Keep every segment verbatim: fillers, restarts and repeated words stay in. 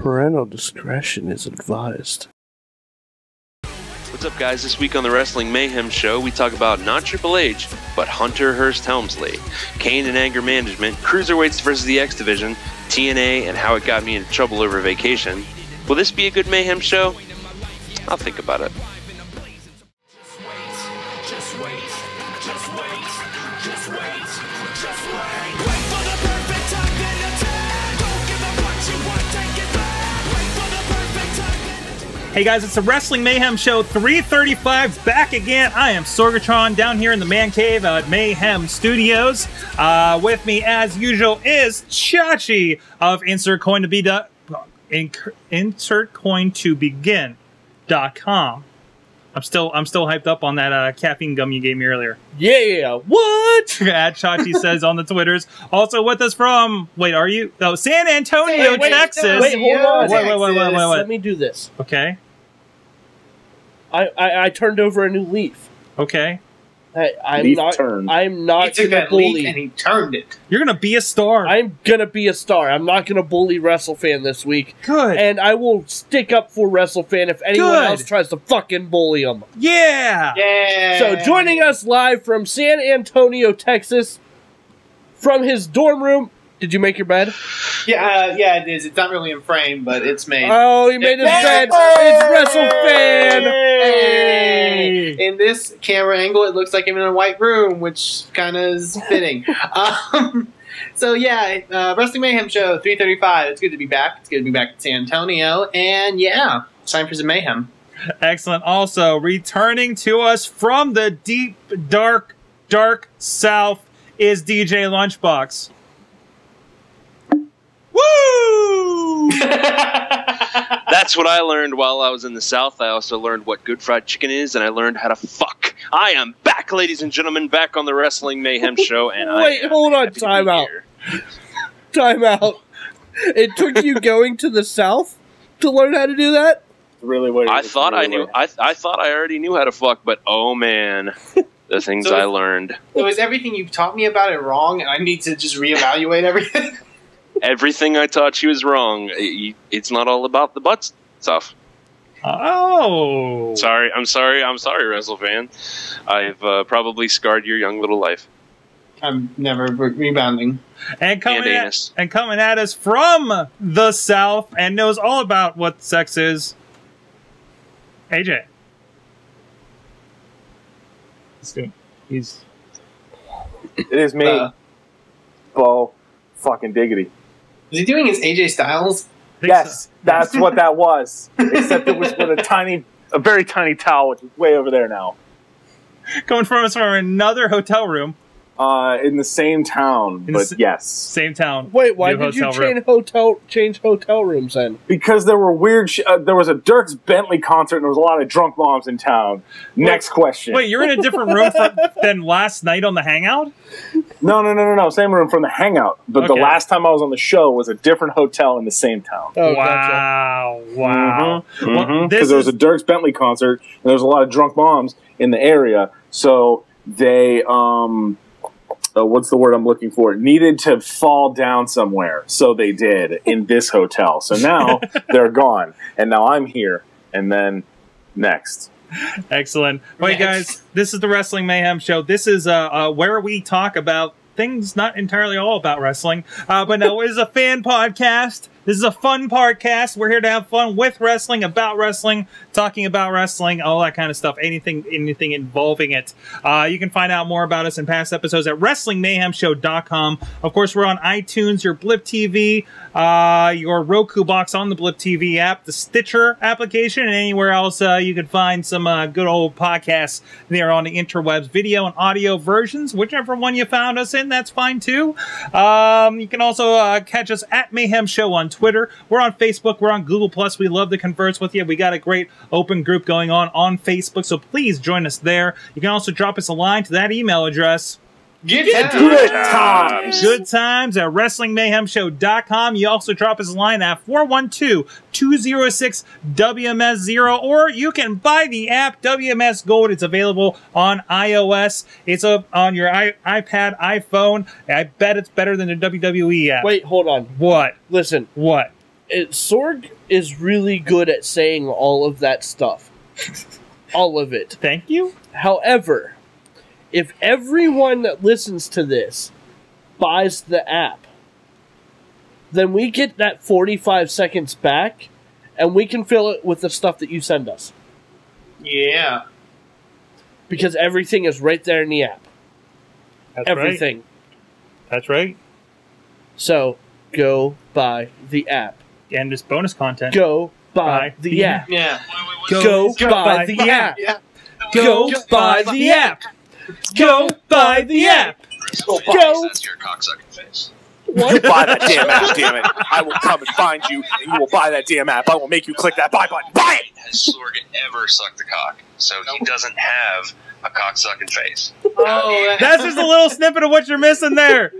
Parental discretion is advised. What's up, guys? This week on the Wrestling Mayhem Show, we talk about not Triple H, but Hunter Hearst Helmsley, Kane and anger management, cruiserweights versus the X Division, T N A, and how it got me into trouble over vacation. Will this be a good Mayhem show? I'll think about it. Hey guys, it's the Wrestling Mayhem Show three thirty-five, back again. I am Sorgatron down here in the man cave at Mayhem Studios. Uh, with me, as usual, is Chachi of Insert Coin to Be dot Insert Coin to Begin dot com. I'm still I'm still hyped up on that uh, caffeine gum you gave me earlier. Yeah, what? At Chachi says on the Twitters. Also with us from wait, are you? Oh, San Antonio, wait, wait, Texas. Wait, hold on. Wait, wait, wait, wait, wait, wait. Let me do this. Okay. I I, I turned over a new leaf. Okay. I, I'm, leaf not, turned. I'm not. I'm not gonna that bully. Leaf and he turned it. You're gonna be a star. I'm gonna be a star. I'm not gonna bully WrestleFan this week. Good. And I will stick up for WrestleFan if anyone Good. else tries to fucking bully him. Yeah. Yeah. So joining us live from San Antonio, Texas, from his dorm room. Did you make your bed? Yeah, uh, yeah, it is. It's not really in frame, but it's made. Oh, he made his bed. It's WrestleFan. Hey. In this camera angle, it looks like I'm in a white room, which kind of is fitting. um, so yeah, uh, Wrestling Mayhem Show three thirty-five. It's good to be back. It's good to be back in San Antonio, and yeah, it's time for some mayhem. Excellent. Also returning to us from the deep, dark, dark South is D J Lunchbox. Woo! That's what I learned while I was in the South. I also learned what good fried chicken is, and I learned how to fuck. I am back, ladies and gentlemen, back on the Wrestling Mayhem Show. And wait, I hold on, time out. Time out. It took you going to the South to learn how to do that? Really? What I thought really I knew. I, th I thought I already knew how to fuck, but oh man. The things so I was, learned. So is everything you've taught me about it wrong, and I need to just reevaluate everything? Everything I taught you was wrong. It's not all about the butt stuff. Oh. Sorry. I'm sorry. I'm sorry, WrestleFan. I've uh, probably scarred your young little life. I'm never re rebounding. And coming, and, at, and coming at us from the South and knows all about what sex is, A J. Let's do it. He's... It is me. Uh, Bo. Fucking diggity. Is he doing his A J Styles? Yes, so. That's what that was. Except it was with a tiny, a very tiny towel, which is way over there now. Coming from us from another hotel room. Uh, in the same town, in but yes, same town. Wait, why did you change hotel change hotel rooms then? Because there were weird. Sh uh, there was a Dierks Bentley concert, and there was a lot of drunk moms in town. Wait, next question. Wait, you're in a different room from, than last night on the Hangout? No, no, no, no, no. Same room from the Hangout, but okay. The last time I was on the show was a different hotel in the same town. Oh, wow, gotcha. Wow. Because mm-hmm. mm-hmm. well, there was a Dierks Bentley concert, and there was a lot of drunk moms in the area, so they um. Uh, what's the word I'm looking for? Needed to fall down somewhere, so they did in this hotel. So now they're gone, and now I'm here, and then next. Excellent. Wait, guys, this is the Wrestling Mayhem Show. This is uh, uh, where we talk about things not entirely all about wrestling, uh, but no, it is a fan podcast. This is a fun podcast. We're here to have fun with wrestling, about wrestling, talking about wrestling, all that kind of stuff. Anything, anything involving it. Uh, you can find out more about us in past episodes at wrestling mayhem show dot com. Of course, we're on iTunes, your Blip T V, uh, your Roku box on the Blip T V app, the Stitcher application, and anywhere else uh, you can find some uh, good old podcasts there on the interwebs, video and audio versions. Whichever one you found us in, that's fine too. Um, you can also uh, catch us at Mayhem Show on Twitter. Twitter. We're on Facebook. We're on Google Plus. We love to converse with you. We got a great open group going on on Facebook, so please join us there. You can also drop us a line to that email address. Get at Good Times. Good Times at wrestling mayhem show dot com. You also drop us a line at four one two, two oh six, W M S zero, or you can buy the app W M S Gold. It's available on iOS. It's up on your I iPad, iPhone. I bet it's better than the W W E app. Wait, hold on. What? Listen. What? it, Sorg is really good at saying all of that stuff. All of it. Thank you. However, if everyone that listens to this buys the app, then we get that forty-five seconds back, and we can fill it with the stuff that you send us. Yeah. Because everything is right there in the app. That's everything. Right. That's right. So, go buy the app. And this bonus content. Go buy, buy the, the app. app. Yeah. Go, go, go buy, buy the, the app. app. Go, go buy the app. Go buy the app. Go. Go. That's your cocksucking face. What? You buy that damn app, damn it. I will come and find you, and you will buy that damn app. I will make you click that buy button. Buy it! Has Sorg ever sucked a cock? So he doesn't have a cock-sucking face. Oh, that's just a little snippet of what you're missing there.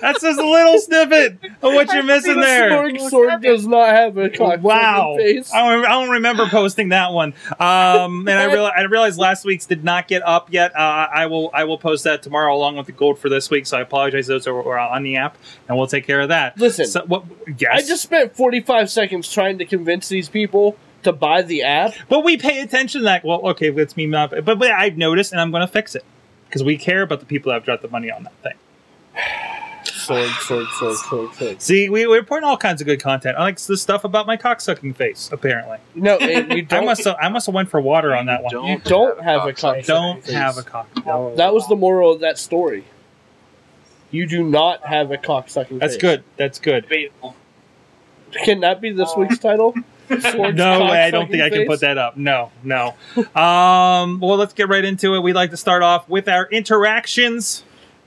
That's just a little snippet of what you're missing there. Sorg, Sorg does not have a cock-sucking wow. face. I don't, I don't remember posting that one. Um, and I, real, I realized last week's did not get up yet. Uh, I will I will post that tomorrow along with the gold for this week. So I apologize; those are, are on the app, and we'll take care of that. Listen, so, what, yes. I just spent forty-five seconds trying to convince these people to buy the app. But we pay attention to that. Well, okay, let's me not. But, but I've noticed, and I'm going to fix it. Because we care about the people that have dropped the money on that thing. Sorg, sorg, sorg, sorg, sorg. See, we, we're putting all kinds of good content. I like the stuff about my cocksucking face, apparently. No, it, we don't. I must have, I must have went for water on that one. Don't you don't have, have a cocksucking face. Don't have a cocksucking no. That was the moral of that story. You do not have a cocksucking face. That's good. That's good. Can that be this week's title? Sorg's no way! I don't think face. I can put that up. No, no. um, well, let's get right into it. We'd like to start off with our interactions.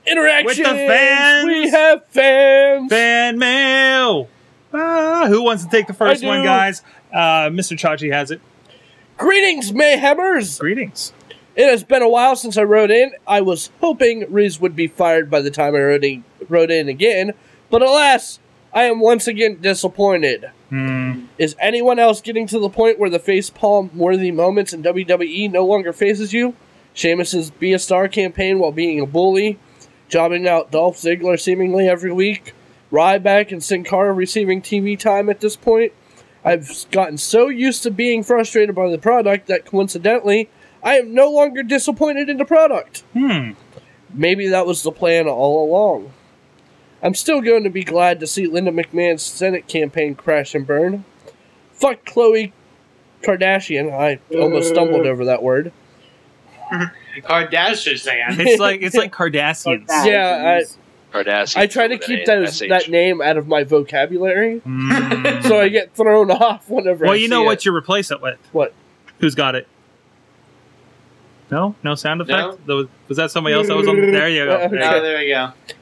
Interactions with the fans. We have fans. Fan mail. Ah, who wants to take the first one, guys? Uh, Mister Chachi has it. Greetings, Mayhemers. Greetings. It has been a while since I wrote in. I was hoping Riz would be fired by the time I wrote in, wrote in again, but alas, I am once again disappointed. Mm. Is anyone else getting to the point where the facepalm worthy moments in W W E no longer faces you? Sheamus's Be a Star campaign while being a bully, jobbing out Dolph Ziggler seemingly every week, Ryback and Sin Cara receiving T V time at this point. I've gotten so used to being frustrated by the product that coincidentally, I am no longer disappointed in the product. Hmm. Maybe that was the plan all along. I'm still going to be glad to see Linda McMahon's Senate campaign crash and burn. Fuck Khloe Kardashian. I almost stumbled over that word. Kardashian. It's like it's like Kardashians. Yeah, I, Kardashians. I try to keep those, that name out of my vocabulary, mm. so I get thrown off whenever. Well, I you see know what it. You replace it with? What? Who's got it? No, no sound effect. No? Was that somebody else that was on? There you go. There, no, there you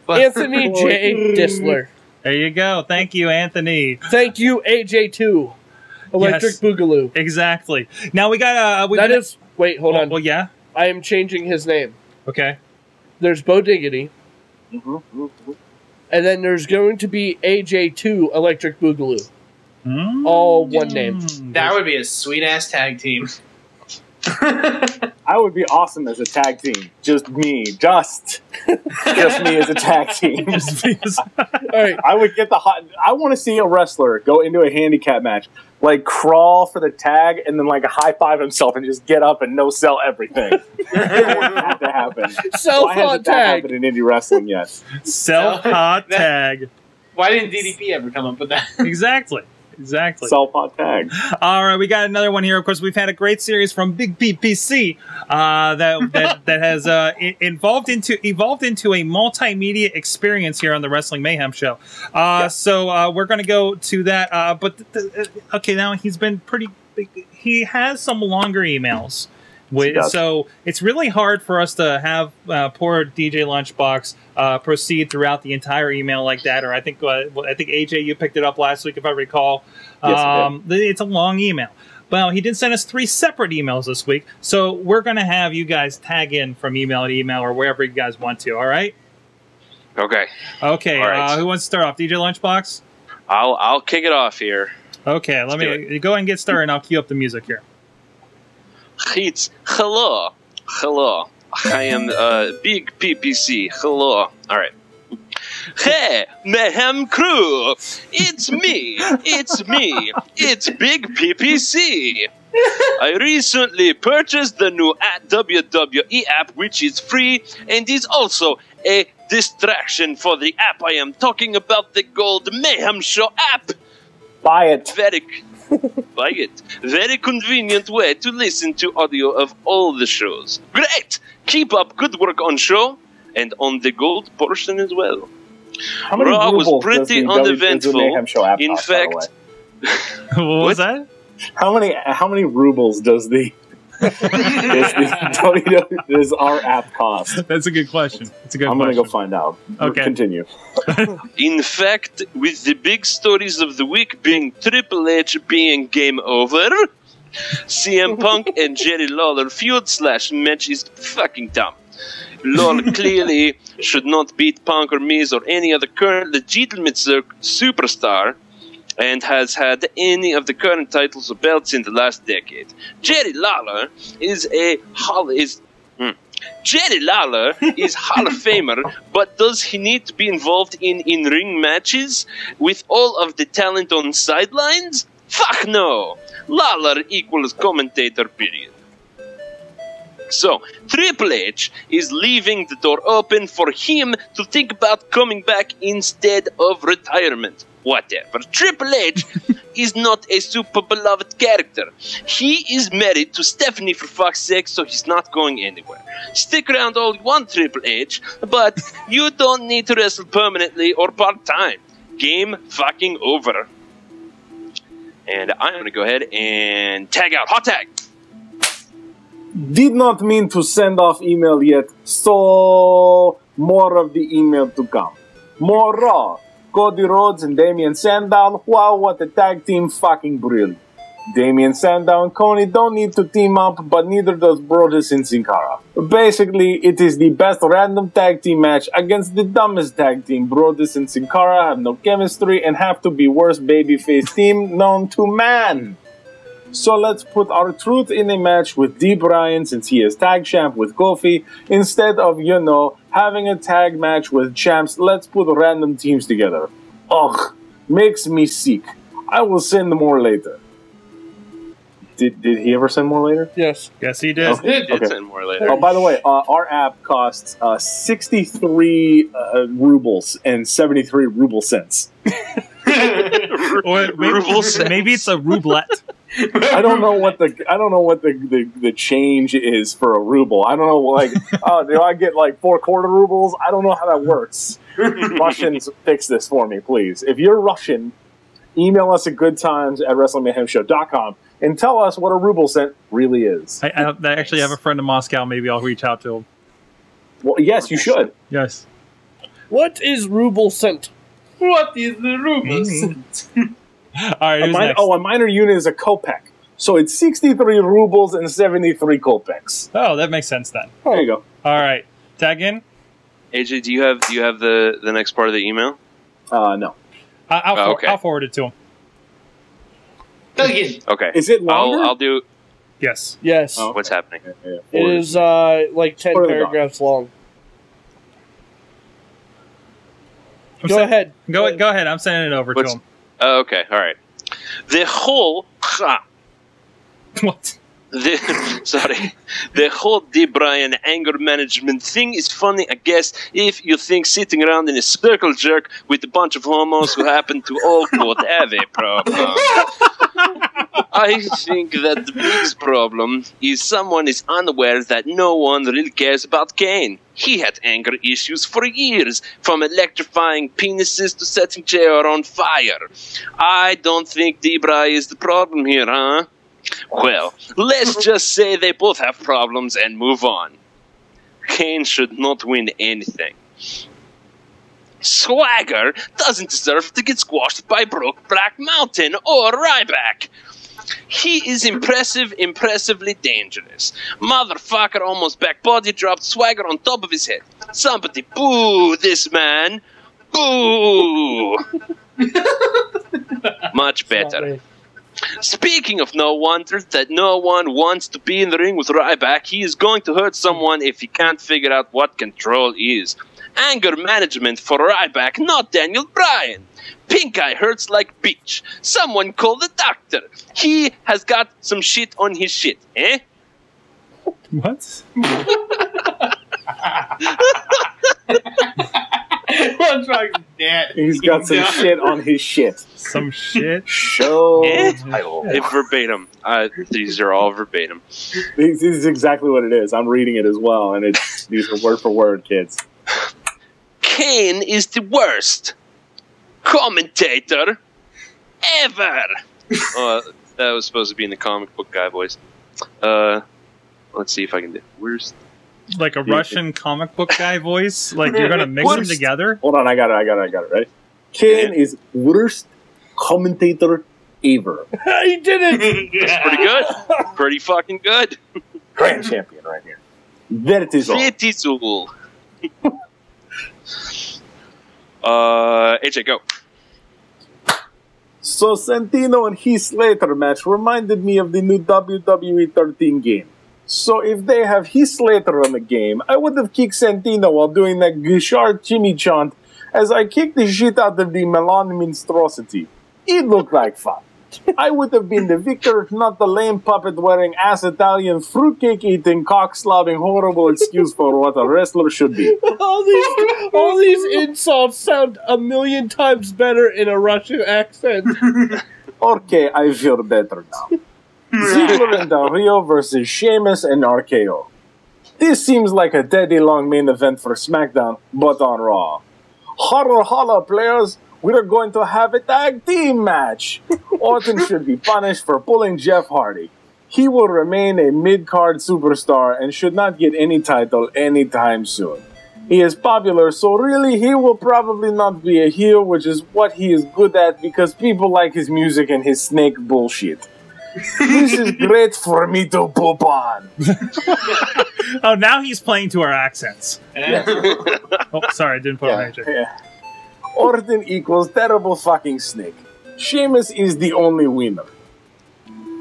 go. Anthony J. Dissler. There you go. Thank you, Anthony. Thank you, A J two. Electric yes, Boogaloo. Exactly. Now we got uh, we that got is. A, wait, hold oh, on. Well, yeah. I am changing his name. Okay. There's Bo Diggity, mm-hmm. and then there's going to be A J two Electric Boogaloo. Mm-hmm. All one name. That would be a sweet ass tag team. I would be awesome as a tag team. Just me. Just just me as a tag team. All right. I would get the hot I want to see a wrestler go into a handicap match, like crawl for the tag and then like high five himself and just get up and no sell everything. That to happen. Self Why hot tag in indie wrestling yet. Self hot tag. Why didn't D D P ever come up with that? Exactly. Exactly. Self-hot tag. All right, we got another one here. Of course, we've had a great series from Big B P C uh, that, that that has uh, involved into evolved into a multimedia experience here on the Wrestling Mayhem Show. Uh, yeah. So uh, we're going to go to that. Uh, but th th okay, now he's been pretty. Big. He has some longer emails, with, so it's really hard for us to have uh, poor D J Lunchbox uh, proceed throughout the entire email like that. Or I think uh, I think A J, you picked it up last week, if I recall. Yes, um, it it's a long email. Well, he did send us three separate emails this week, so we're going to have you guys tag in from email to email or wherever you guys want to. All right? Okay. Okay. All right. Uh, who wants to start off? D J Lunchbox? I'll I'll kick it off here. Okay. Let's let me go ahead and get started, and I'll cue up the music here. It's hello, hello. I am uh, Big P P C. Hello. All right. Hey, Mayhem Crew! It's me! It's me! It's Big P P C! I recently purchased the new at W W E app, which is free and is also a distraction for the app I am talking about, the Gold Mayhem Show app! Buy it! Very, buy it. Very convenient way to listen to audio of all the shows. Great! Keep up good work on show and on the gold portion as well. Raw was pretty uneventful. In fact, what was that? How many how many rubles does the is, the is our app cost? That's a good question. That's a good I'm question. gonna go find out. Okay, continue. In fact, with the big stories of the week being Triple H being Game Over, C M Punk and Jerry Lawler feud slash match is fucking dumb. Lol clearly should not beat Punk or Miz or any other current legitimate superstar and has had any of the current titles or belts in the last decade. Jerry Lawler is a hall is mm. Jerry Lawler is Hall of Famer, but does he need to be involved in in-ring matches with all of the talent on sidelines? Fuck no! Lawler equals commentator, period. So, Triple H is leaving the door open for him to think about coming back instead of retirement. Whatever. Triple H is not a super beloved character. He is married to Stephanie, for fuck's sake, so he's not going anywhere. Stick around all you want, Triple H, but you don't need to wrestle permanently or part-time. Game fucking over. And I'm going to go ahead and tag out. Hot tag! Did not mean to send off email yet, so more of the email to come. More Raw. Cody Rhodes and Damian Sandow, wow, what a tag team, fucking brilliant. Damian Sandow and Coney don't need to team up, but neither does Brodus and Sin Cara. Basically, it is the best random tag team match against the dumbest tag team. Brodus and Sin Cara have no chemistry and have to be worst babyface team known to man. So let's put R-Truth in a match with Dee Bryan, since he is tag champ with Kofi. Instead of, you know, having a tag match with champs, let's put random teams together. Ugh, makes me sick. I will send more later. Did, did he ever send more later? Yes. Yes, he did. Okay. He did okay. send more later. Oh, by the way, uh, our app costs uh, sixty-three uh, rubles and seventy-three ruble cents. Or maybe, ruble cents. Maybe it's a roulette. I don't know what the I don't know what the, the, the change is for a ruble. I don't know, like, oh, do I get like four quarter rubles? I don't know how that works. Russians, fix this for me, please. If you're Russian, email us at good times at wrestling mayhem show dot com and tell us what a ruble cent really is. I, I, I actually have a friend in Moscow. Maybe I'll reach out to him. Well, yes, you should. Yes. What is ruble cent? What is the ruble cent? All right, a minor, oh, a minor unit is a kopeck. So it's sixty-three rubles and seventy-three kopecks. Oh, that makes sense then. There you go. All right. Tag in. A J, do you have do you have the, the next part of the email? Uh, no. I, I'll, oh, okay. I'll forward it to him. Tag in. Okay. Is it longer? I'll, I'll do... Yes. Yes. Oh, okay. What's happening? Yeah, yeah. It is uh, like ten paragraphs long. I'm go ahead. Go, go, go ahead. I'm sending it over What's, to him. Uh, okay, all right. The whole ha, what? The, sorry, the whole Dee Bryan anger management thing is funny, I guess, if you think sitting around in a circle jerk with a bunch of homos who happen to all quote have a problem. I think that the biggest problem is someone is unaware that no one really cares about Kane. He had anger issues for years, from electrifying penises to setting J R on fire. I don't think Dee Bryan is the problem here, huh? Well, let's just say they both have problems and move on. Kane should not win anything. Swagger doesn't deserve to get squashed by Broke Black Mountain or Ryback. He is impressive, impressively dangerous. Motherfucker almost back body dropped Swagger on top of his head. Somebody boo this man. Boo. Much better. Speaking of no wonder that no one wants to be in the ring with Ryback, he is going to hurt someone if he can't figure out what control is. Anger management for Ryback, not Daniel Bryan. Pink Eye hurts like beach. Someone call the doctor. He has got some shit on his shit, eh? What? He's got some shit on his shit. Some shit? Show eh? title. It verbatim. Uh, these are all verbatim. This, this is exactly what it is. I'm reading it as well, and it's these are word for word, kids. Kane is the worst commentator ever. uh, that was supposed to be in the comic book guy voice. Uh, let's see if I can do it. Where's... Like a Russian comic book guy voice? Like you're gonna mix them together? Hold on, I got it, I got it, I got it, right? Kane is worst commentator ever. He did it! That's pretty good. Pretty fucking good. Grand champion right here. That it is all. It is all. Uh, A J, go. So Santino and Heath Slater match reminded me of the new W W E thirteen game. So if they have Heath Slater on the game, I would have kicked Santino while doing that Guichard Jimmy chant as I kicked the shit out of the Milan monstrosity. It looked like fun. I would have been the victor, not the lame puppet wearing ass Italian, fruitcake eating, cock slobbing, horrible excuse for what a wrestler should be. All these, all these insults sound a million times better in a Russian accent. Okay, I feel better now. Ziggler and Del Rio versus Sheamus and R K O. This seems like a daddy long main event for SmackDown, but on Raw. Holla holla, players, we're going to have a tag team match. Orton should be punished for pulling Jeff Hardy. He will remain a mid-card superstar and should not get any title anytime soon. He is popular, so really he will probably not be a heel, which is what he is good at because people like his music and his snake bullshit. This is great for me to poop on. Oh, now he's playing to our accents. Yeah. Oh, sorry, I didn't put yeah, on A J. Yeah. Orton equals terrible fucking snake. Sheamus is the only winner.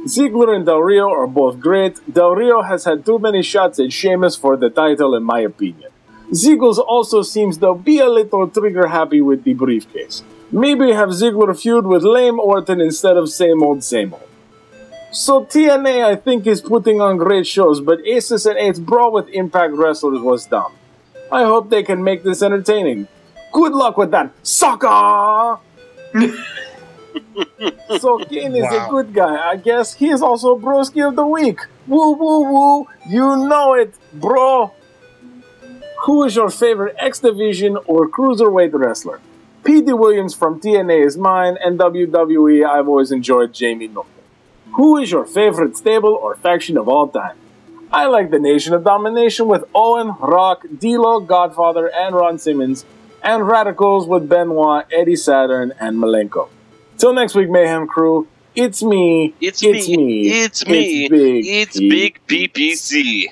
Ziggler and Del Rio are both great. Del Rio has had too many shots at Sheamus for the title, in my opinion. Ziggles also seems to be a little trigger happy with the briefcase. Maybe have Ziggler feud with lame Orton instead of same old, same old. So T N A, I think, is putting on great shows, but Aces and Eights brawl with Impact wrestlers was dumb. I hope they can make this entertaining. Good luck with that, sucker! So Kane is wow. a good guy, I guess. He is also Broski of the Week. Woo, woo, woo. You know it, bro. Who is your favorite X Division or Cruiserweight wrestler? P D Williams from T N A is mine, and W W E, I've always enjoyed Jamie Noble. Who is your favorite stable or faction of all time? I like the Nation of Domination with Owen, Rock, D-Lo, Godfather, and Ron Simmons, and Radicals with Benoit, Eddie Saturn, and Malenko. Till next week, Mayhem Crew, it's me, it's, it's me, me, it's me, it's Big, it's big P P C.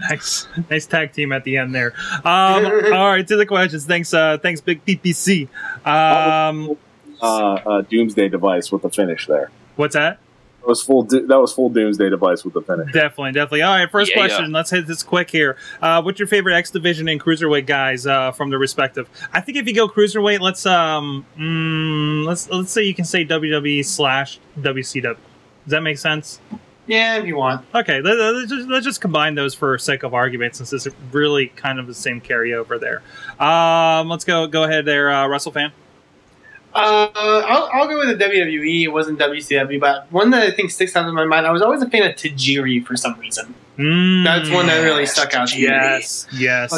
Nice, nice tag team at the end there. Um, all right, to the questions. Thanks, uh, thanks, Big P P C. Um, uh, uh, Doomsday device with the finish there. What's that? That was full. That was full Doomsday device with the finish. Definitely, definitely. All right, first yeah, question. Yeah. Let's hit this quick here. Uh, what's your favorite X Division and Cruiserweight guys uh, from their respective? I think if you go Cruiserweight, let's um, mm, let's let's say you can say W W E slash W C W. Does that make sense? Yeah, if you want. Okay, let's just, let's just combine those for sake of argument, since it's really kind of the same carryover there. Um, let's go. Go ahead there, uh, WrestleFan. Uh, I'll, I'll go with the W W E. It wasn't W C W, but one that I think sticks out in my mind, I was always a fan of Tajiri for some reason. Mm, That's one that really yes, stuck out to yes, me. Yes,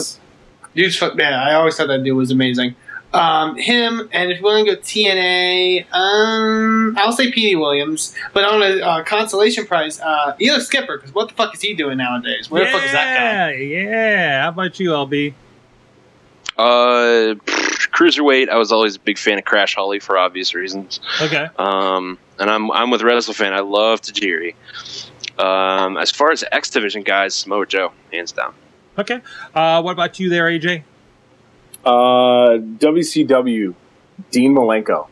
yes. Like, man, I always thought that dude was amazing. Um, him, and if you want to go T N A, um, I'll say P D Williams, but on a uh, consolation prize, uh, Elo Skipper, because what the fuck is he doing nowadays? Where yeah, the fuck is that guy? Yeah, yeah. How about you, L B? Uh... Cruiserweight, I was always a big fan of Crash Holly for obvious reasons. Okay. Um, and I'm I'm with WrestleFan. I love Tajiri. Um, as far as X Division guys, Samoa Joe, hands down. Okay. Uh, what about you there, A J? Uh, W C W, Dean Malenko.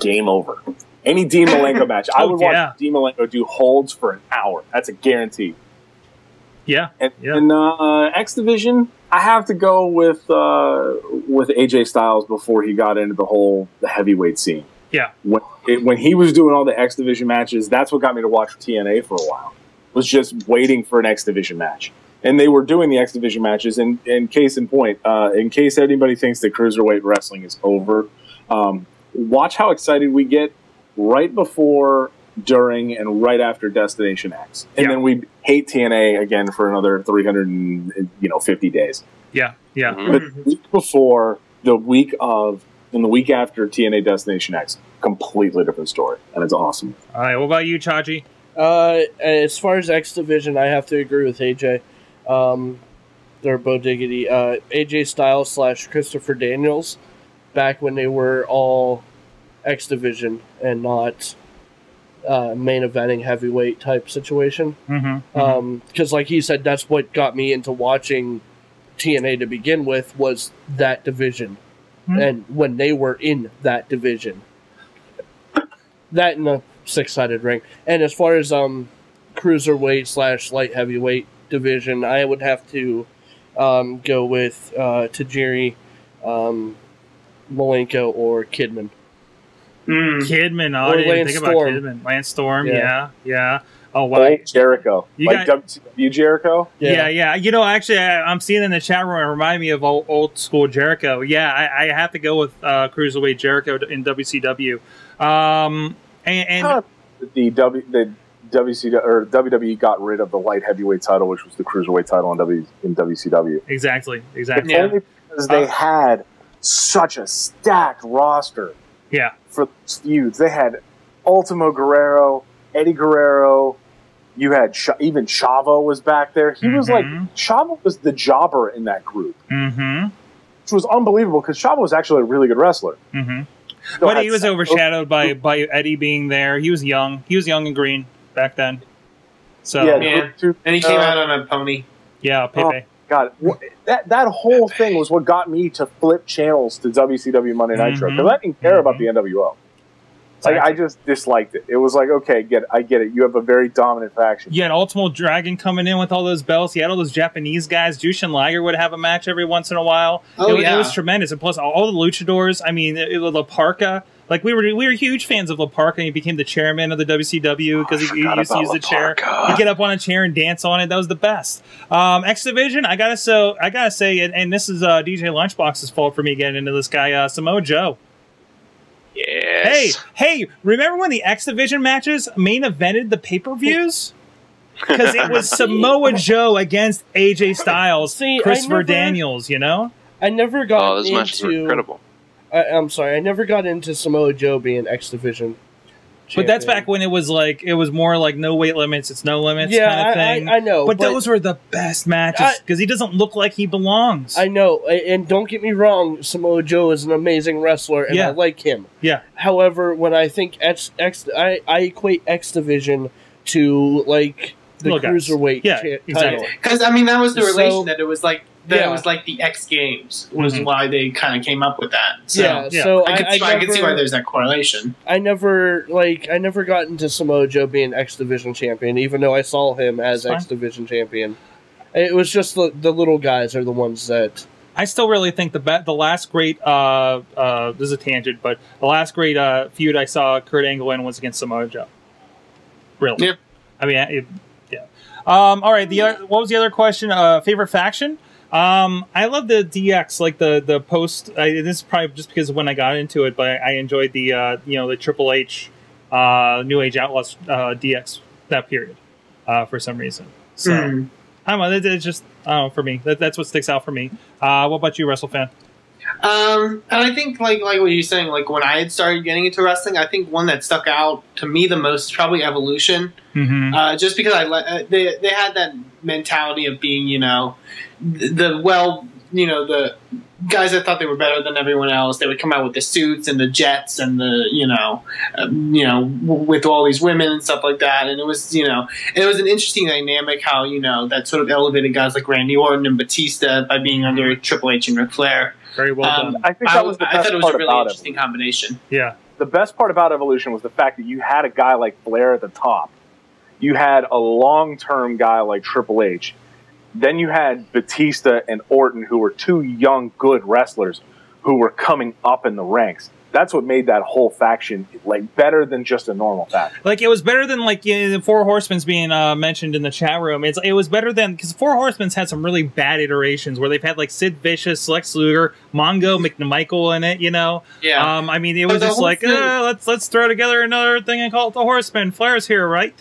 Game over. Any Dean Malenko match. I would oh, yeah. watch Dean Malenko do holds for an hour. That's a guarantee. Yeah. And, yeah. and uh, X Division... I have to go with uh, with A J Styles before he got into the whole the heavyweight scene. Yeah, when, it, when he was doing all the X Division matches, that's what got me to watch T N A for a while. Was just waiting for an X Division match, and they were doing the X Division matches. And, and case in point, uh, in case anybody thinks that cruiserweight wrestling is over, um, watch how excited we get right before, during, and right after Destination X, and yeah. then we hate T N A again for another three hundred and you know fifty days. Yeah, yeah. Mm-hmm. But the week before, the week of, and the week after T N A Destination X, completely different story, and it's awesome. All right, what about you, Chachi? Uh, as far as X Division, I have to agree with A J. Um, they're Bo Diggity. Uh, A J Styles slash Christopher Daniels, back when they were all X Division and not uh, main eventing heavyweight type situation. Because mm-hmm, mm-hmm. um, like he said, that's what got me into watching T N A to begin with, was that division. Mm-hmm. And when they were in that division. That and the six-sided ring. And as far as um, cruiserweight slash light heavyweight division, I would have to um, go with uh, Tajiri, um, Malenko, or Kidman. Mm, Kidman, oh, or I didn't Lance think about Storm. Kidman. Lance Storm, yeah, yeah. yeah. Oh, wow. Like Jericho. You like got, W W E Jericho? Yeah. yeah, yeah. You know, actually, I, I'm seeing in the chat room, it reminded me of old, old school Jericho. Yeah, I, I have to go with uh, Cruiserweight Jericho in W C W. Um, and, and uh, the, w, the W C W, or W W E got rid of the light heavyweight title, which was the Cruiserweight title in, w, in W C W. Exactly, exactly. Yeah. Only because they uh, had such a stacked roster yeah. for feuds. They had Ultimo Guerrero, Eddie Guerrero, you had Ch even Chavo was back there. He mm-hmm. was like, Chavo was the jobber in that group, mm-hmm. which was unbelievable because Chavo was actually a really good wrestler. Mm-hmm. So but he was overshadowed by by Eddie being there. He was young. He was young and green back then. So yeah, yeah. Two, and he came uh, out on a pony. Yeah, Pepe. Oh, God, that that whole Pepe. thing was what got me to flip channels to W C W Monday Night mm-hmm. Nitro because I didn't care mm-hmm. about the N W O. Like, I just disliked it. It was like, okay, get, I get it. You have a very dominant faction. You had Ultimo Dragon coming in with all those belts. You had all those Japanese guys. Jushin Liger would have a match every once in a while. Oh, it, yeah. it was tremendous. And plus, all the luchadors. I mean, it, it, La Parca. Like, we were we were huge fans of La Parca, and he became the chairman of the W C W because oh, he, he used to use the chair. He'd get up on a chair and dance on it. That was the best. Um, X Division, I gotta so I gotta say, and, and this is uh, D J Lunchbox's fault for me getting into this guy, uh, Samoa Joe. Yes. Hey, hey! Remember when the X Division matches main evented the pay-per-views? Because it was Samoa Joe against A J Styles, See, Christopher never, Daniels. You know, I never got oh, into. Incredible. I, I'm sorry, I never got into Samoa Joe being X Division champion. But that's back when it was like it was more like no weight limits, it's no limits yeah, kind of thing. I, I, I know, but, but those were the best matches because he doesn't look like he belongs. I know, and don't get me wrong, Samoa Joe is an amazing wrestler, and yeah. I like him. Yeah. However, when I think X, X I, I equate X Division to like the look cruiserweight, guys. yeah, exactly. Because I mean that was the relation so, that it was like that yeah. it was like the X Games was mm-hmm. why they kind of came up with that. So, yeah, yeah, so I, I, could, I, I never, could see why there's that correlation. I never like I never got into Samoa Joe being X Division champion, even though I saw him as X Division champion. It was just the, the little guys are the ones that. I still really think the be the last great uh, uh, this is a tangent, but the last great uh, feud I saw Kurt Angle in was against Samoa Joe. Really, yeah. I mean, it, yeah. Um, all right, the other, what was the other question? Uh, favorite faction. Um, I love the D X, like the the post. I, this is probably just because of when I got into it, but I, I enjoyed the uh, you know the Triple H, uh, New Age Outlaws uh, D X that period uh, for some reason. So mm. I don't know. It, it's just I don't know, for me. That, that's what sticks out for me. Uh, what about you, WrestleFan? Um, and I think like like what you're saying, like when I had started getting into wrestling, I think one that stuck out to me the most probably Evolution, mm-hmm. uh, just because I uh, they they had that mentality of being you know the, the well you know the guys that thought they were better than everyone else. They would come out with the suits and the jets and the you know um, you know w with all these women and stuff like that. And it was you know and it was an interesting dynamic how you know that sort of elevated guys like Randy Orton and Batista by being under Triple H and Ric Flair. Very well done. Um, I think that was the best I thought it was part a really interesting Evolution. combination. Yeah. The best part about Evolution was the fact that you had a guy like Flair at the top. You had a long-term guy like Triple H. Then you had Batista and Orton, who were two young, good wrestlers who were coming up in the ranks. That's what made that whole faction like better than just a normal faction. Like, it was better than, like, you know, the Four Horsemen's being uh, mentioned in the chat room. It's, it was better than, because Four Horsemen's had some really bad iterations where they've had, like, Sid Vicious, Lex Luger, Mongo, McMichael in it, you know? Yeah. Um, I mean, it was just like, oh, let's let's throw together another thing and call it the Horsemen. Flair's here, right?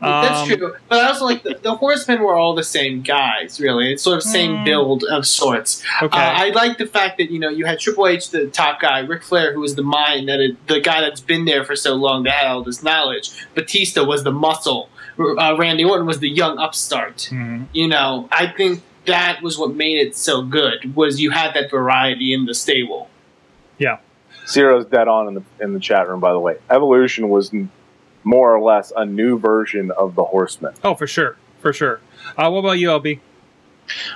That's um, true. But I also like the, the Horsemen were all the same guys, really. It's sort of same mm. build of sorts. Okay. Uh, I like the fact that, you know, you had Triple H, the top guy, Ric Flair, who was the mind, that it, the guy that's been there for so long that had all this knowledge. Batista was the muscle. Uh, Randy Orton was the young upstart. Mm. You know, I think that was what made it so good, was you had that variety in the stable. Yeah. Zero's dead on in the, in the chat room, by the way. Evolution was... more or less a new version of the Horsemen. Oh, for sure, for sure. Uh, what about you, L B?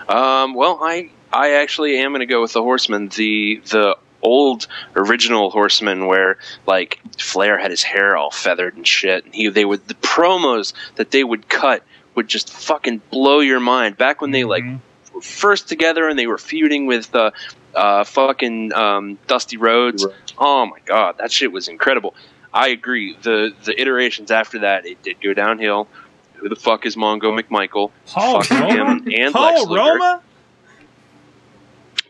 Um, well, I I actually am going to go with the Horsemen. The the old original Horsemen, where like Flair had his hair all feathered and shit, and he they would the promos that they would cut would just fucking blow your mind. Back when they mm-hmm. like were first together and they were feuding with uh, uh, fucking um, Dusty Rhodes. Right. Oh my god, that shit was incredible. I agree. The the iterations after that, it did go downhill. Who the fuck is Mongo McMichael? Paul fuck Roma? Him and Paul Lex Luger. Roma?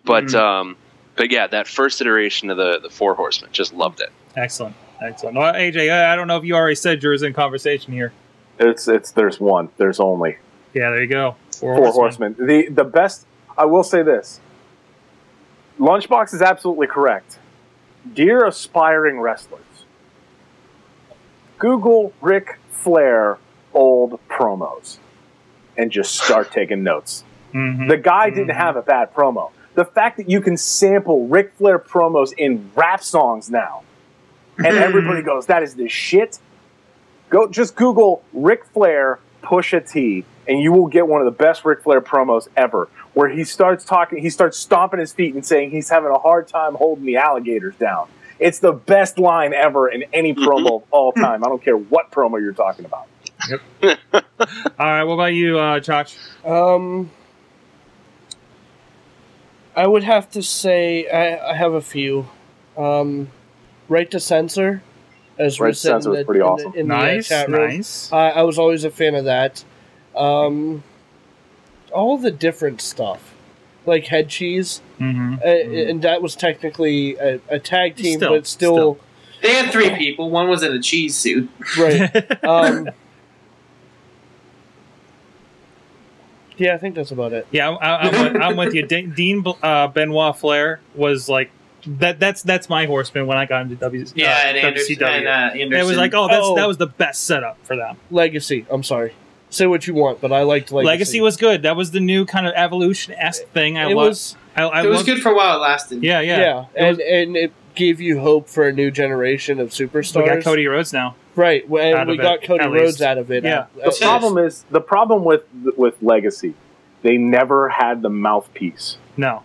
But mm. um, but yeah, that first iteration of the the Four Horsemen, just loved it. Excellent, excellent. Well, A J, I don't know if you already said yours in conversation here. It's it's there's one, there's only. Yeah, there you go. Four, Four Horsemen. Horsemen. The the best. I will say this. Lunchbox is absolutely correct. Dear aspiring wrestlers, Google Ric Flair old promos and just start taking notes. Mm-hmm. The guy didn't have a bad promo. The fact that you can sample Ric Flair promos in rap songs now and everybody goes, that is the shit. Go, just Google Ric Flair Pusha T and you will get one of the best Ric Flair promos ever, where he starts talking, he starts stomping his feet and saying he's having a hard time holding the alligators down. It's the best line ever in any promo of all time. I don't care what promo you're talking about. Yep. All right, what about you, uh, Chach? Um, I would have to say I, I have a few. Um, Right to Censor, as Right to Censor was pretty awesome. In the, in nice, the chat room. nice. I, I was always a fan of that. Um, all the different stuff. Like Head Cheese, mm-hmm. uh, mm-hmm. and that was technically a, a tag team, still, but still, still... They had three people. One was in a cheese suit. Right. Um, yeah, I think that's about it. Yeah, I, I, I'm, with, I'm with you. De Dean uh, Benoit Flair was like... That that's that's my Horseman when I got into W. Yeah, uh, and W C W. And, uh, Anderson. It was like, oh, that's, oh, that was the best setup for them. Legacy, I'm sorry. Say what you want, but I liked Legacy. Legacy was good. That was the new kind of evolution-esque thing. I it loved. Was, I, I it was loved. good for a while. It lasted. Yeah, yeah. yeah. It and, was, and it gave you hope for a new generation of superstars. We got Cody Rhodes now. Right, and we it, got Cody Rhodes least. out of it. Yeah. Out, the problem is, the problem with, with Legacy, they never had the mouthpiece. No.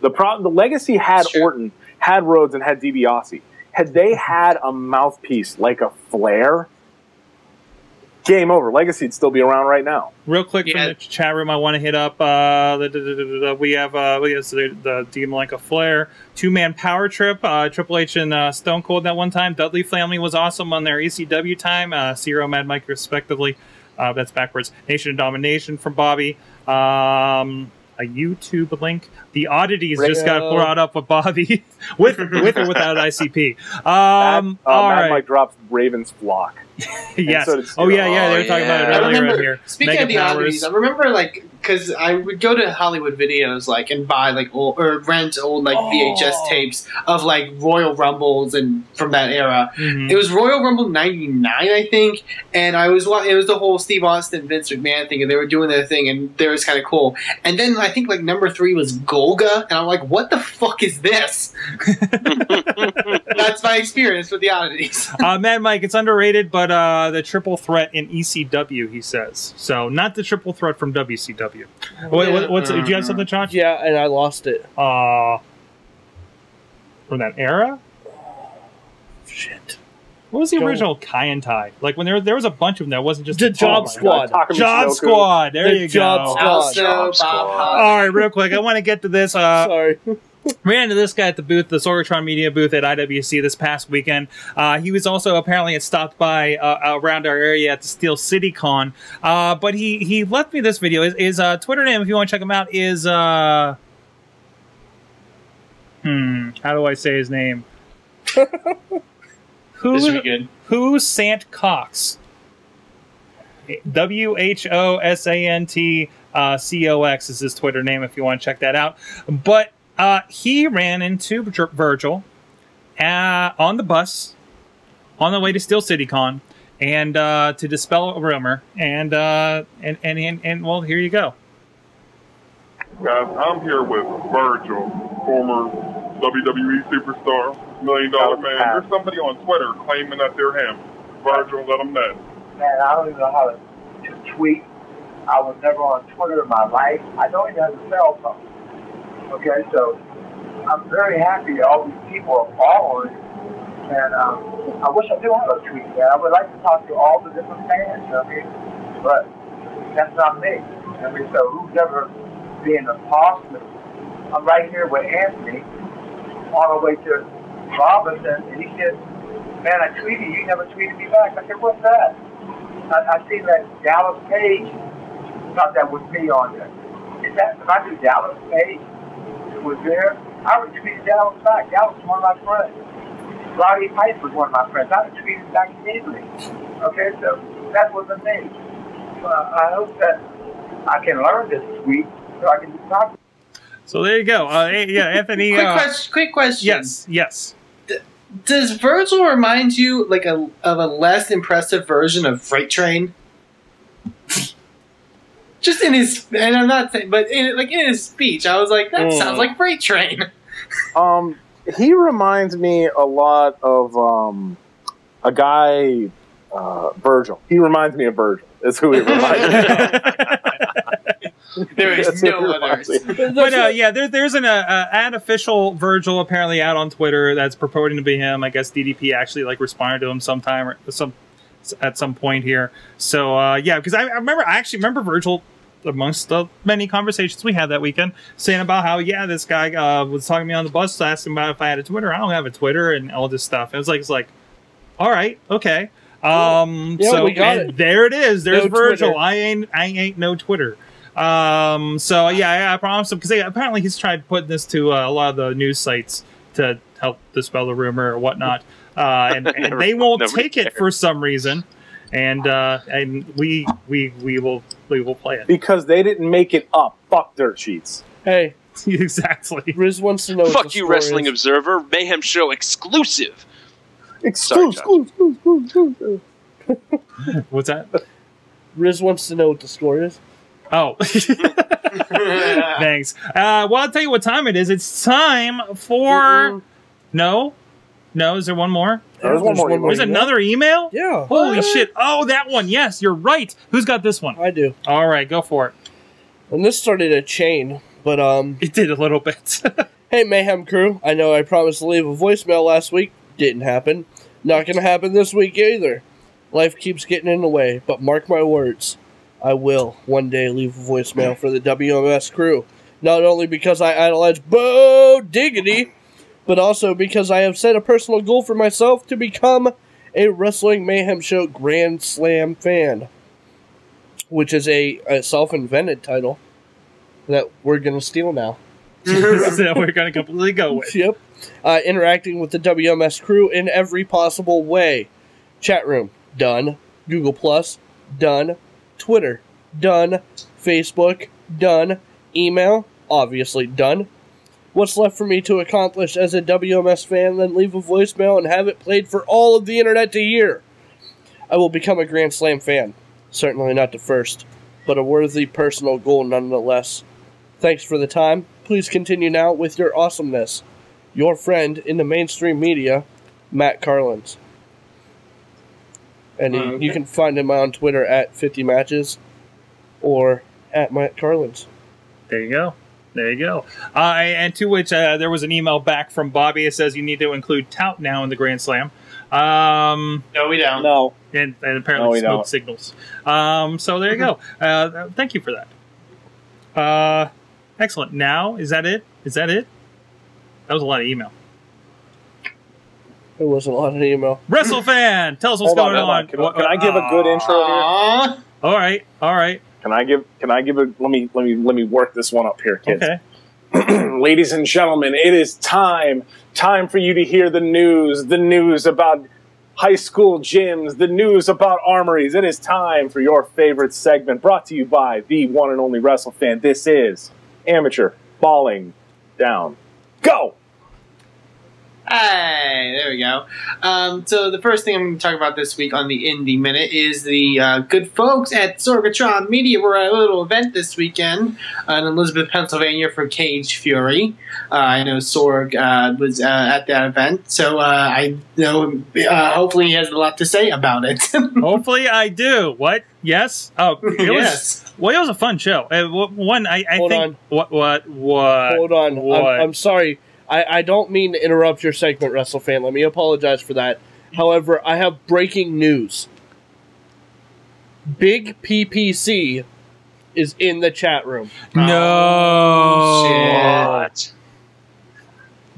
The, pro the Legacy had Orton, had Rhodes, and had DiBiase. Had they had a mouthpiece like a Flair... Game over. Legacy'd still be around right now. Real quick yeah. from the chat room, I want to hit up. Uh, the, the, the, the, we have uh, we have the, the Dean Malenko Flair two man power trip. Uh, Triple H and uh, Stone Cold that one time. Dudley family was awesome on their E C W time. Uh, Cero, Mad Mike, respectively. Uh, that's backwards. Nation of Domination from Bobby. Um, a YouTube link. The Oddities Radio. Just got brought up with Bobby, with with or without I C P. Um, Mad, uh, all Mad right. Mike drops Raven's Flock. Yes. So oh yeah, yeah. They were talking yeah. about it earlier. Remember, here. Speaking Mega of the powers. Oddities, I remember like because I would go to Hollywood Videos like and buy like old or rent old like oh. V H S tapes of like Royal Rumbles and from that era. Mm-hmm. It was Royal Rumble ninety-nine, I think, and I was it was the whole Steve Austin, Vince McMahon thing, and they were doing their thing, and they was kind of cool. And then I think like number three was Golga, and I'm like, what the fuck is this? That's my experience with the Oddities. uh, Mad Mike, it's underrated, but. But, uh, the triple threat in E C W, he says. So not the triple threat from W C W. Oh, Wait, yeah. what's uh, do you have something, Chachi? Yeah, and I lost it. Uh, from that era? Shit. What was the Joe. original Kai and Tai? Like when there there was a bunch of them that wasn't just the, the Job Squad. Job Roku. Squad. There the you job go. Also, job Squad. All right, real quick. I want to get to this. Uh, Sorry. Ran into this guy at the booth, the Sorgatron Media booth at I W C this past weekend. Uh, he was also apparently had stopped by uh, around our area at the Steel City Con. Uh, but he he left me this video. His, his uh, Twitter name, if you want to check him out, is uh, hmm. How do I say his name? Who Who Sant Cox? W H O S A N T C O X is his Twitter name. If you want to check that out, but. Uh, he ran into Virgil uh, on the bus on the way to Steel City Con, and uh, to dispel a rumor. And, uh, and and and and well, here you go. Guys, I'm here with Virgil, former W W E superstar, Million Dollar Man. There's somebody on Twitter claiming that they're him. Virgil, let them know. Man, I don't even know how to, to tweet. I was never on Twitter in my life. I don't even have a cell phone. Okay, so I'm very happy all these people are following, and um, I wish I do have a tweet, man. I would like to talk to all the different fans, you know what I mean? But that's not me. I mean, so who's ever being a imposter? I'm right here with Anthony on our way to Robinson, and he said, man, I tweeted you, you never tweeted me back. I said, what's that? I, I seen that Dallas Page, not that was me on there. Is that, if I do Dallas Page, was there, I retweeted Dallas back. Dallas was one of my friends. Roddy Pipe was one of my friends. I retweeted back immediately. Okay, so that was the thing. Uh, I hope that I can learn this week so I can do something. So there you go. Uh, yeah, Anthony. quick, uh, question, quick question. Yes, yes. D does Virgil remind you like a, of a less impressive version of Freight Train? Just in his, and I'm not saying, but in, like in his speech, I was like, that mm. sounds like Freight Train. um, he reminds me a lot of um, a guy, uh, Virgil. He reminds me of Virgil. That's who he reminds me of. There is no others. But uh, yeah, there, there's an uh, an official Virgil apparently out on Twitter that's purporting to be him. I guess D D P actually like responded to him sometime or some at some point here. So uh, yeah, because I, I remember, I actually remember Virgil. Amongst the many conversations we had that weekend, saying about how, yeah, this guy uh, was talking to me on the bus, asking about if I had a Twitter. I don't have a Twitter and all this stuff. It was like, it's like, all right, okay. Um, yeah, so we got and it. There it is. There's no Virgil. Twitter. I ain't, I ain't no Twitter. Um, so yeah, I, I promised him because apparently he's tried putting this to uh, a lot of the news sites to help dispel the rumor or whatnot, uh, and, and never, they won't take cared. it for some reason. And uh, and we we we will we will play it because they didn't make it up. Fuck dirt sheets. Hey, exactly. Riz wants to know. Fuck you, Wrestling is. Observer. Mayhem Show exclusive. Exclusive. Exclusive. What's that? Riz wants to know what the score is. Oh. Thanks. Uh, well, I'll tell you what time it is. It's time for Mm-mm. no. No, is there one more? There's, There's one more. One more. There's another email? Yeah. Holy what? shit. Oh, that one. Yes, you're right. Who's got this one? I do. All right, go for it. And this started a chain, but... um, it did a little bit. Hey, Mayhem Crew. I know I promised to leave a voicemail last week. Didn't happen. Not going to happen this week either. Life keeps getting in the way, but mark my words. I will one day leave a voicemail for the W M S crew. Not only because I idolize Bo Diggity... but also because I have set a personal goal for myself to become a Wrestling Mayhem Show Grand Slam fan, which is a, a self-invented title that we're going to steal now. That we're going to completely go with. Yep. Uh, interacting with the W M S crew in every possible way. Chat room, done. Google Plus, done. Twitter, done. Facebook, done. Email, obviously done. What's left for me to accomplish as a W M S fan then leave a voicemail and have it played for all of the internet to hear? I will become a Grand Slam fan. Certainly not the first, but a worthy personal goal nonetheless. Thanks for the time. Please continue now with your awesomeness. Your friend in the mainstream media, Matt Carlins. And uh, he, okay. you can find him on Twitter at fifty matches or at Matt Carlins. There you go. There you go. Uh, and to which uh, there was an email back from Bobby. It says you need to include Tout now in the Grand Slam. Um, no, we don't. No. And, and apparently no, we smoke don't. signals. Um, so there you go. Uh, thank you for that. Uh, excellent. Now, is that it? Is that it? That was a lot of email. It was a lot of email. WrestleFan! Tell us what's on, going on. Can, what, can I give uh, a good intro here? All right. All right. Can I give can I give a let me let me let me work this one up here, kids. Okay. Ladies and gentlemen, it is time. Time for you to hear the news, the news about high school gyms, the news about armories. It is time for your favorite segment brought to you by the one and only WrestleFan. This is Amateur Falling Down. Go! Hey, there we go. Um, so the first thing I'm going to talk about this week on the Indie Minute is the uh, good folks at Sorgatron Media were at a little event this weekend uh, in Elizabeth, Pennsylvania for Cage Fury. Uh, I know Sorg uh, was uh, at that event, so uh, I know uh, hopefully he has a lot to say about it. Hopefully I do. What? Yes? Oh, it yes. Was, well, it was a fun show. Uh, one, I, I Hold think... On. What, what, what? Hold on. What? I'm, I'm sorry. I, I don't mean to interrupt your segment, WrestleFan. Let me apologize for that. However, I have breaking news. Big P P C is in the chat room. No. Shit.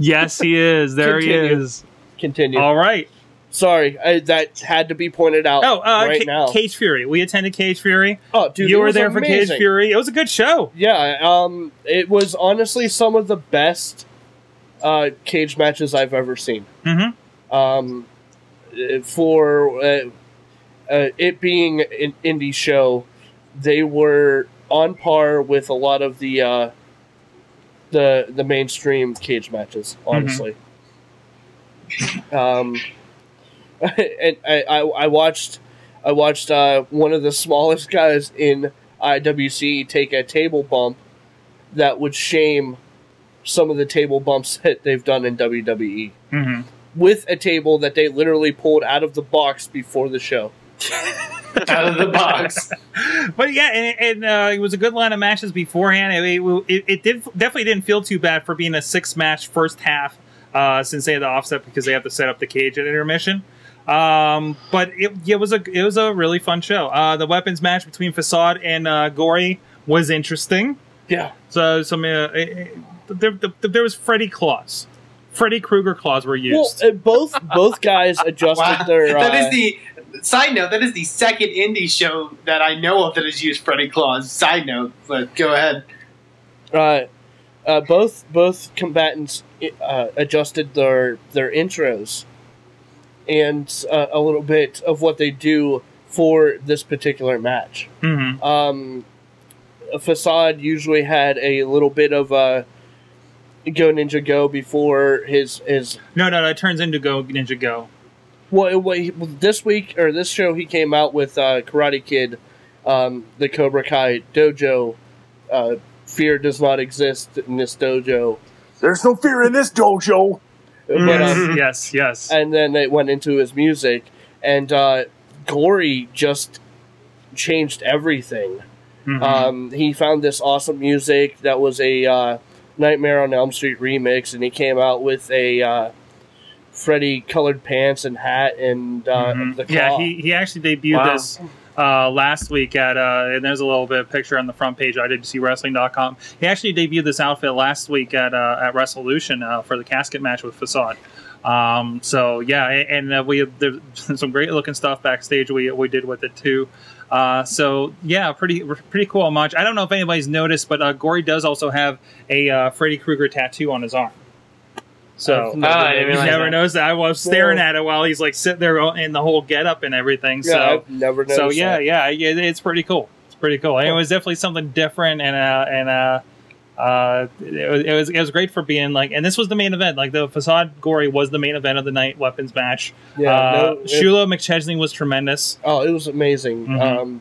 Yes, he is. There he is. Continue. All right. Sorry, I, that had to be pointed out. Oh, uh, right now. Cage Fury. We attended Cage Fury. Oh, dude, you were there for Cage Fury. It was a good show. Yeah, um, it was honestly some of the best Uh, cage matches I've ever seen. Mm-hmm. um, for uh, uh, it being an indie show, they were on par with a lot of the uh, the the mainstream cage matches. Honestly, mm-hmm. um, and I, I I watched I watched uh, one of the smallest guys in I W C take a table bump that would shame some of the table bumps that they've done in W W E. Mm-hmm. With a table that they literally pulled out of the box before the show. Out of the box. But yeah, and, and uh, it was a good line of matches beforehand. It, it, it did definitely didn't feel too bad for being a six-match first half uh, since they had the offset because they have to set up the cage at intermission. Um, but it, it, was a, it was a really fun show. Uh, the weapons match between Facade and uh, Gory was interesting. Yeah. So some... Uh, it, There, there, there was Freddy Claus, Freddy Krueger claws were used. Well, both both guys adjusted wow. their. That uh, is the side note. That is the second indie show that I know of that has used Freddy Claus. Side note, but go ahead. Uh, uh, both both combatants uh, adjusted their their intros and uh, a little bit of what they do for this particular match. Mm-hmm. Um, a Facade usually had a little bit of a. Go Ninja Go before his his no no no it turns into Go Ninja Go. Well, well, this week or this show he came out with uh, Karate Kid, um, the Cobra Kai dojo. Uh, fear does not exist in this dojo. There's no fear in this dojo. But, um, yes, yes. And then it went into his music, and uh, Gory just changed everything. Mm-hmm. Um, he found this awesome music that was a. Uh, Nightmare on Elm Street remix, and he came out with a uh, Freddy colored pants and hat and uh, mm-hmm. the claw. Yeah, he, he actually debuted wow. this uh, last week at, uh, and there's a little bit of picture on the front page, I W C wrestling dot com. He actually debuted this outfit last week at, uh, at Resolution uh, for the casket match with Facade. Um, so, yeah, and uh, we there's some great looking stuff backstage we, we did with it, too. Uh, so yeah, pretty pretty cool homage. I don't know if anybody's noticed, but uh, Gory does also have a uh, Freddy Krueger tattoo on his arm. So oh, I didn't realize never that. noticed that. I was staring at it while he's like sitting there in the whole getup and everything. Yeah, so I've never noticed. So yeah, that. yeah, yeah, it's pretty cool. It's pretty cool. It was definitely something different, and uh, and uh, uh, it was, it was it was great for being like. And this was the main event. Like the Facade Gory was the main event of the night. Weapons match. Yeah, uh, no, Shula McChesney was tremendous. Oh, it was amazing. Mm-hmm. um,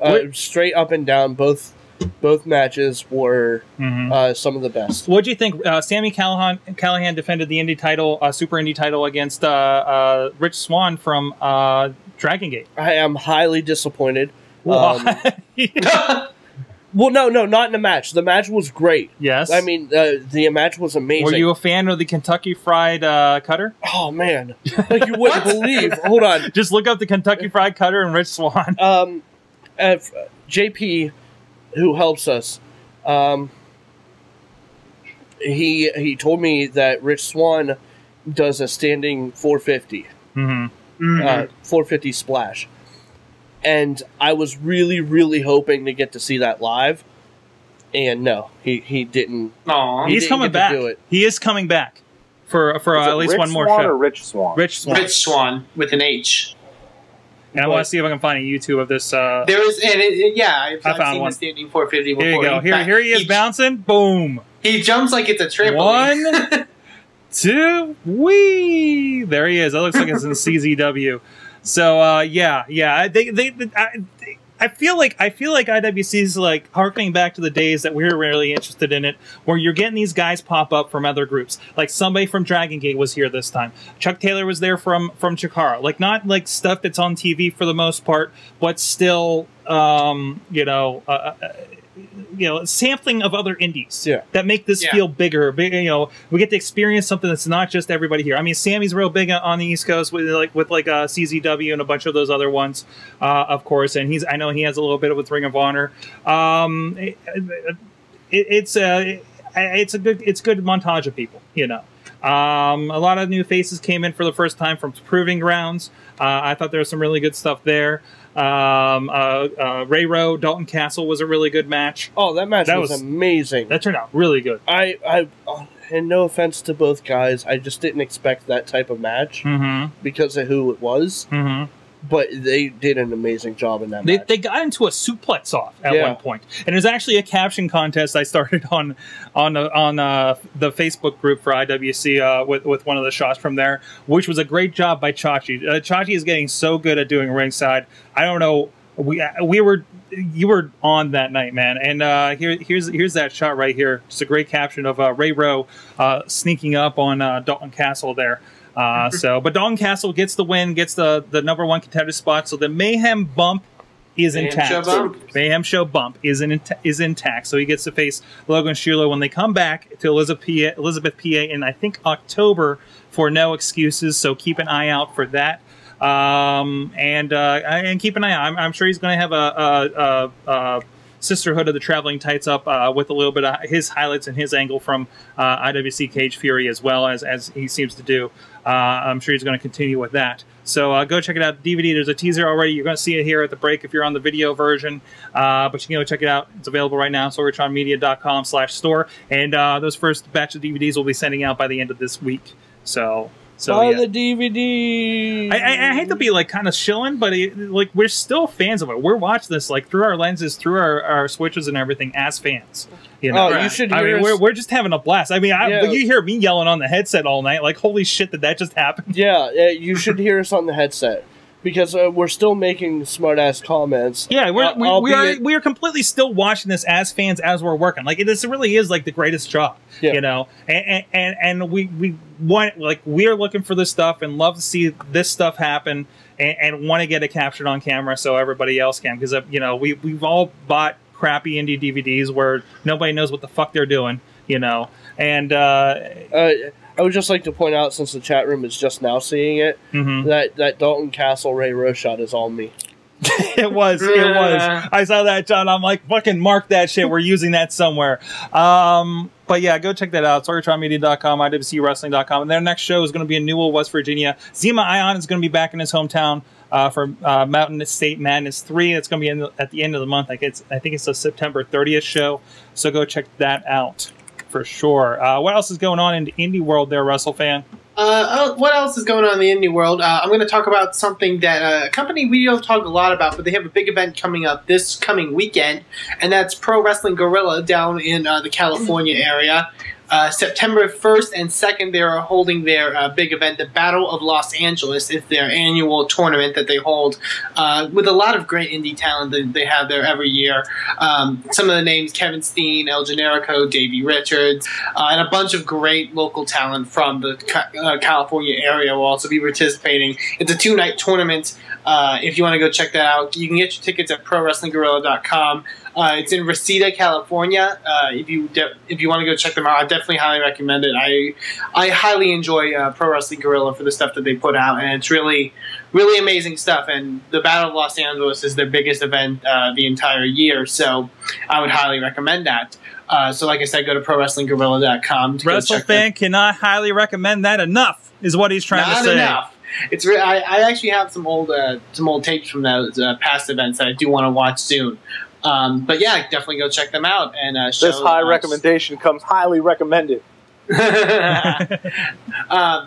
uh, straight up and down, both both matches were mm-hmm. uh, some of the best. What do you think? Uh, Sammy Callahan, Callahan defended the indie title, uh, super indie title against uh, uh, Rich Swan from uh, Dragon Gate. I am highly disappointed. Um, Well, no, no, not in the match. The match was great. Yes. I mean, uh, the match was amazing. Were you a fan of the Kentucky Fried uh, Cutter? Oh, man. Like, you wouldn't believe. Hold on. Just look up the Kentucky Fried Cutter and Rich Swann. Um, uh, J P, who helps us, um, he he told me that Rich Swann does a standing four fifty. Mm-hmm. Mm-hmm. Uh, four fifty splash. And I was really, really hoping to get to see that live, and no, he he didn't. Aww. He he's didn't coming back. Do it. He is coming back for for uh, at least Rich one more Swann show. Or Rich Swann. Rich Swann. Rich Swann with an H. And but, I want to see if I can find a YouTube of this. Uh, there is, and it, it, yeah, I've I found seen one. The standing four fifty before. Here you go. Here, back. Here he is he, bouncing. Boom. He jumps like it's a trampoline. One, two, wee. There he is. That looks like it's in C Z W. So uh, yeah, yeah, they, they, they, I, they, I feel like I feel like I W C is like harkening back to the days that we were really interested in it, where you're getting these guys pop up from other groups. Like somebody from Dragon Gate was here this time. Chuck Taylor was there from from Chikara. Like not like stuff that's on T V for the most part, but still, um, you know. Uh, you know, sampling of other indies yeah. that make this yeah. feel bigger. Big, you know, we get to experience something that's not just everybody here. I mean, Sammy's real big on the East Coast with like with like a C Z W and a bunch of those other ones, uh, of course. And he's I know he has a little bit with Ring of Honor. Um, it, it, it's a it's a good it's a good montage of people. You know, um, a lot of new faces came in for the first time from Proving Grounds. Uh, I thought there was some really good stuff there. Um, uh, uh, Ray Rowe, Dalton Castle was a really good match. Oh, that match that was, was amazing. That turned out really good. I, I, and no offense to both guys, I just didn't expect that type of match mm-hmm. because of who it was. Mm-hmm. But they did an amazing job in that they, match. They got into a suplex off at yeah. one point. And there's actually a caption contest I started on on uh, on uh, the Facebook group for I W C uh, with, with one of the shots from there, which was a great job by Chachi. Uh, Chachi is getting so good at doing ringside. I don't know. We we were you were on that night, man, and uh, here here's here's that shot right here. It's a great caption of uh, Ray Rowe uh, sneaking up on uh, Dalton Castle there. Uh, so, but Dalton Castle gets the win, gets the the number one contender spot. So the Mayhem bump is Mayhem intact. Show bump. Mayhem show bump is in, is intact. So he gets to face Logan Shuler when they come back to Elizabeth, P A, Elizabeth, P A, in I think October for No Excuses. So keep an eye out for that, um, and uh, and keep an eye out. I'm, I'm sure he's going to have a. a, a, a Sisterhood of the Traveling Tights up uh, with a little bit of his highlights and his angle from uh, I W C Cage Fury as well as as he seems to do. Uh, I'm sure he's going to continue with that. So uh, go check it out. D V D, there's a teaser already. You're going to see it here at the break if you're on the video version. Uh, but you can go check it out. It's available right now, sorgatronmedia.com slash store. And uh, those first batch of D V Ds will be sending out by the end of this week. So... So, Buy yeah. the D V D. I, I, I hate to be like kind of shilling, but it, like we're still fans of it. We're watching this like through our lenses, through our, our switches and everything as fans. You know, oh, right. you should. Hear I mean, us. we're we're just having a blast. I mean, I, yeah. you hear me yelling on the headset all night, like holy shit, did that just happen? Yeah, you should hear us on the headset. Because uh, we're still making smart-ass comments. Yeah, we're, we, we, are, we are completely still watching this as fans as we're working. Like, this really is, like, the greatest job, yeah. you know? And, and, and we, we want, like, we are looking for this stuff and love to see this stuff happen and, and want to get it captured on camera so everybody else can. Because, uh, you know, we, we've all bought crappy indie D V Ds where nobody knows what the fuck they're doing, you know? And... Uh, uh, I would just like to point out, since the chat room is just now seeing it, mm-hmm. that that Dalton Castle Ray Rowe shot is on me. It was, it was. I saw that, John. I'm like, fucking mark that shit. We're using that somewhere. Um, but yeah, go check that out. sorgatron media dot com, I W C wrestling dot com. And their next show is going to be in Newell, West Virginia. Zima Ion is going to be back in his hometown uh, for uh, Mountain State Madness three. It's going to be in the, at the end of the month. Like it's, I think it's a September thirtieth show. So go check that out. For sure. Uh, what else is going on in the indie world there, WrestleFan? Uh, what else is going on in the indie world? Uh, I'm going to talk about something that uh, a company we don't talk a lot about, but they have a big event coming up this coming weekend, and that's Pro Wrestling Guerrilla down in uh, the California area. Uh, September first and second, they are holding their uh, big event, the Battle of Los Angeles. It's their annual tournament that they hold uh, with a lot of great indie talent that they have there every year. Um, some of the names, Kevin Steen, El Generico, Davey Richards, uh, and a bunch of great local talent from the ca uh, California area will also be participating. It's a two-night tournament. Uh, if you want to go check that out, you can get your tickets at pro wrestling guerrilla dot com. Uh, it's in Reseda, California. Uh, if you de if you want to go check them out, I definitely highly recommend it. I I highly enjoy uh, Pro Wrestling Guerrilla for the stuff that they put out, and it's really really amazing stuff. And the Battle of Los Angeles is their biggest event uh, the entire year, so I would highly recommend that. Uh, so, like I said, go to pro wrestling guerrilla dot com. WrestleFan cannot highly recommend that enough, is what he's trying Not to say. Not enough. It's re I, I actually have some old uh, some old tapes from those uh, past events that I do want to watch soon. Um, but yeah, definitely go check them out. And uh, show this high us. recommendation comes highly recommended. uh,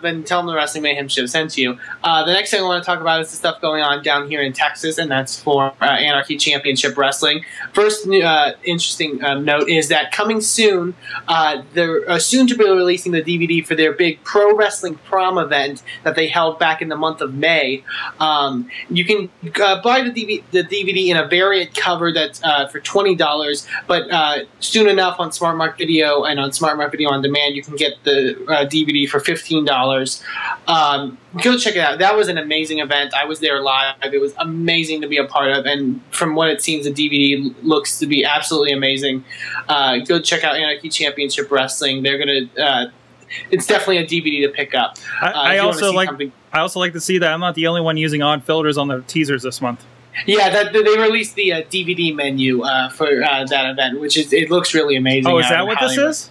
then tell them the Wrestling Mayhem Show sent you. Uh, the next thing I want to talk about is the stuff going on down here in Texas, and that's for uh, Anarchy Championship Wrestling. First uh, interesting uh, note is that coming soon, uh, they're uh, soon to be releasing the D V D for their big Pro Wrestling Prom event that they held back in the month of May. Um, you can uh, buy the D V D, the D V D in a variant cover that's uh, for twenty dollars, but uh, soon enough on Smart Mark Video and on Smart Mark Video On Demand, you can get the uh, D V D for fifteen dollars. Um, go check it out. That was an amazing event. I was there live. It was amazing to be a part of, and from what it seems, the D V D looks to be absolutely amazing. Uh, go check out Anarchy Championship Wrestling. They're gonna. Uh, it's definitely a D V D to pick up. Uh, I, I also like. Something. I also like to see that I'm not the only one using odd filters on the teasers this month. Yeah, that, they released the uh, D V D menu uh, for uh, that event, which is it looks really amazing. Oh, is that what Hollywood. this is?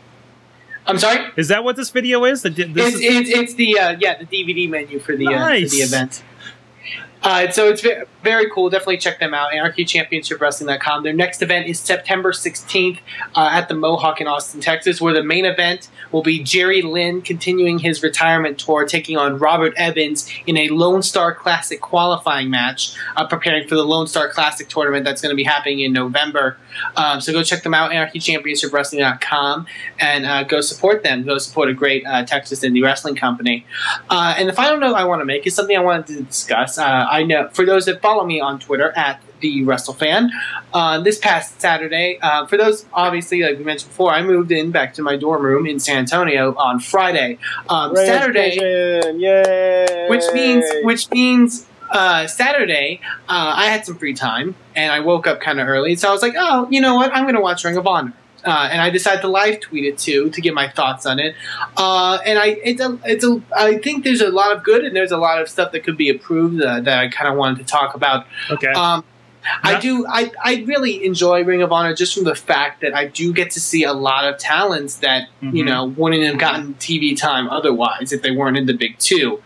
I'm sorry? Is that what this video is? The, this it's, is it's, it's the uh, yeah the D V D menu for the, nice. uh, for the event. Uh, so it's very cool. Definitely check them out. Anarchy Championship Wrestling dot com. Their next event is September sixteenth uh, at the Mohawk in Austin, Texas, where the main event will be Jerry Lynn continuing his retirement tour, taking on Robert Evans in a Lone Star Classic qualifying match, uh, preparing for the Lone Star Classic tournament that's going to be happening in November. Um, so go check them out, Anarchy Championship Wrestling dot com, and uh, go support them. Go support a great uh, Texas indie wrestling company. Uh, and the final note I want to make is something I wanted to discuss. Uh, I know for those that follow me on Twitter at the WrestleFan, uh, this past Saturday, uh, for those obviously like we mentioned before, I moved in back to my dorm room in San Antonio on Friday. Um, Saturday, yay! which means which means uh, Saturday, uh, I had some free time and I woke up kind of early, so I was like, oh, you know what, I'm going to watch Ring of Honor. Uh, and I decided to live tweet it too to get my thoughts on it. Uh, and I, it's a, it's a, I think there's a lot of good and there's a lot of stuff that could be improved uh, that I kind of wanted to talk about. Okay. Um, I do. I, I really enjoy Ring of Honor just from the fact that I do get to see a lot of talents that mm-hmm. you know wouldn't have gotten T V time otherwise if they weren't in the big two.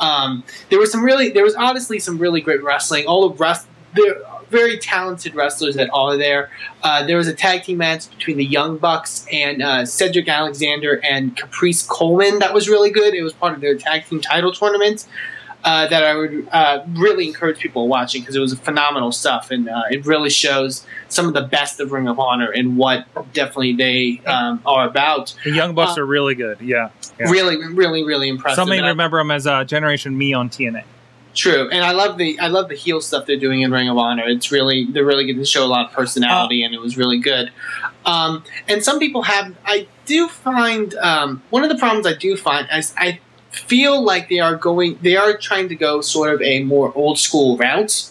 Um, there was some really, there was honestly some really great wrestling. All of rest there. Very talented wrestlers that are there. Uh, there was a tag team match between the Young Bucks and uh, Cedric Alexander and Caprice Coleman that was really good. It was part of their tag team title tournament uh, that I would uh, really encourage people watching because it was phenomenal stuff, and uh, it really shows some of the best of Ring of Honor and what definitely they um, are about. The Young Bucks uh, are really good, yeah, yeah. Really, really, really impressive. Some may remember them as uh, Generation Me on T N A. True, and I love the I love the heel stuff they're doing in Ring of Honor. It's really they're really getting to show a lot of personality, and it was really good. Um, and some people have I do find um, one of the problems I do find is I feel like they are going they are trying to go sort of a more old school route,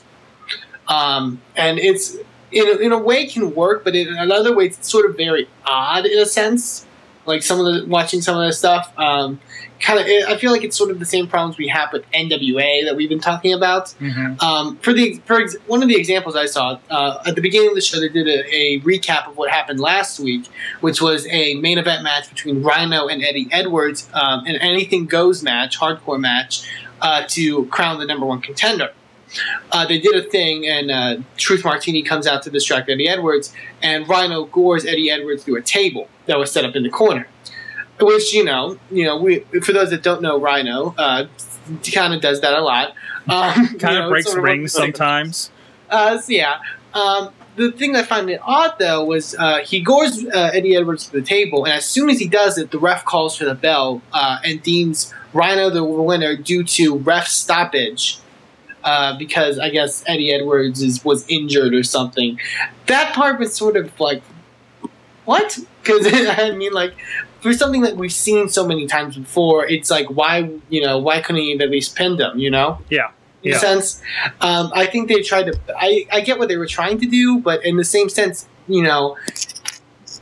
um, and it's in a, in a way it can work, but in another way it's sort of very odd in a sense. Like some of the watching some of the stuff. Um, Kind of, I feel like it's sort of the same problems we have with N W A that we've been talking about. Mm-hmm. um, for the for ex one of the examples I saw uh, at the beginning of the show, they did a, a recap of what happened last week, which was a main event match between Rhino and Eddie Edwards, um, an anything goes match, hardcore match, uh, to crown the number one contender. Uh, they did a thing, and uh, Truth Martini comes out to distract Eddie Edwards, and Rhino gores Eddie Edwards through a table that was set up in the corner. Which, you know, you know, we for those that don't know, Rhino uh, kind of does that a lot. Um, kind you know, of breaks sort of rings sometimes. Uh, so yeah. Um, the thing I found it odd, though, was uh, he gores uh, Eddie Edwards to the table, and as soon as he does it, the ref calls for the bell uh, and deems Rhino the winner due to ref stoppage. Uh, because, I guess, Eddie Edwards is, was injured or something. That part was sort of like, what? Because, I mean, like... for something that we've seen so many times before, it's like, why, you know, why couldn't he at least pin them, you know? Yeah. In yeah. a sense, um, I think they tried to, I, I get what they were trying to do, but in the same sense, you know,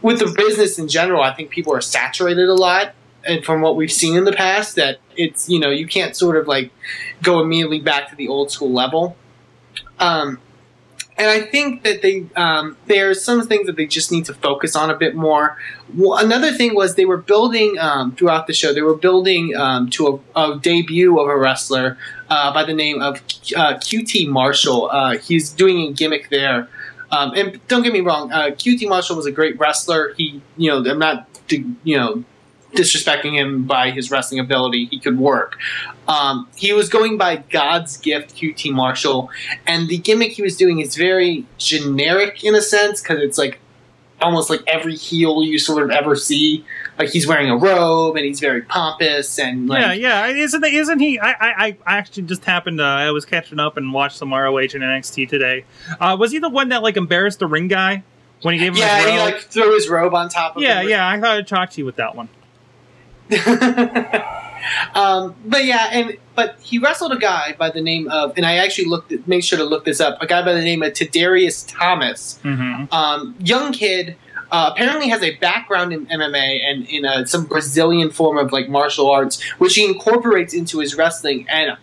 with the business in general, I think people are saturated a lot. And from what we've seen in the past, that it's, you know, you can't sort of like go immediately back to the old school level. Um, and I think that they, um, there's some things that they just need to focus on a bit more. Well, another thing was they were building, um, throughout the show, they were building um, to a, a debut of a wrestler uh, by the name of uh, Q T Marshall. Uh, he's doing a gimmick there. Um, and don't get me wrong, uh, Q T Marshall was a great wrestler. He, you know, I'm not, you know, disrespecting him by his wrestling ability. He could work. Um, he was going by God's Gift, Q T Marshall, and the gimmick he was doing is very generic in a sense, because it's like almost like every heel you sort of ever see. Like, he's wearing a robe and he's very pompous and like, yeah, yeah. Isn't isn't he? I I I actually just happened. To, I was catching up and watched some R O H and N X T today. Uh, was he the one that like embarrassed the ring guy when he gave him? Yeah, his robe? He like threw his robe on top of. Yeah, him. Yeah. I thought I'd talk to you with that one. um, but yeah, and but he wrestled a guy by the name of, and I actually looked, at, made sure to look this up, a guy by the name of Tadarius Thomas, mm-hmm. um, young kid, uh, apparently has a background in M M A and in a, some Brazilian form of like martial arts, which he incorporates into his wrestling, and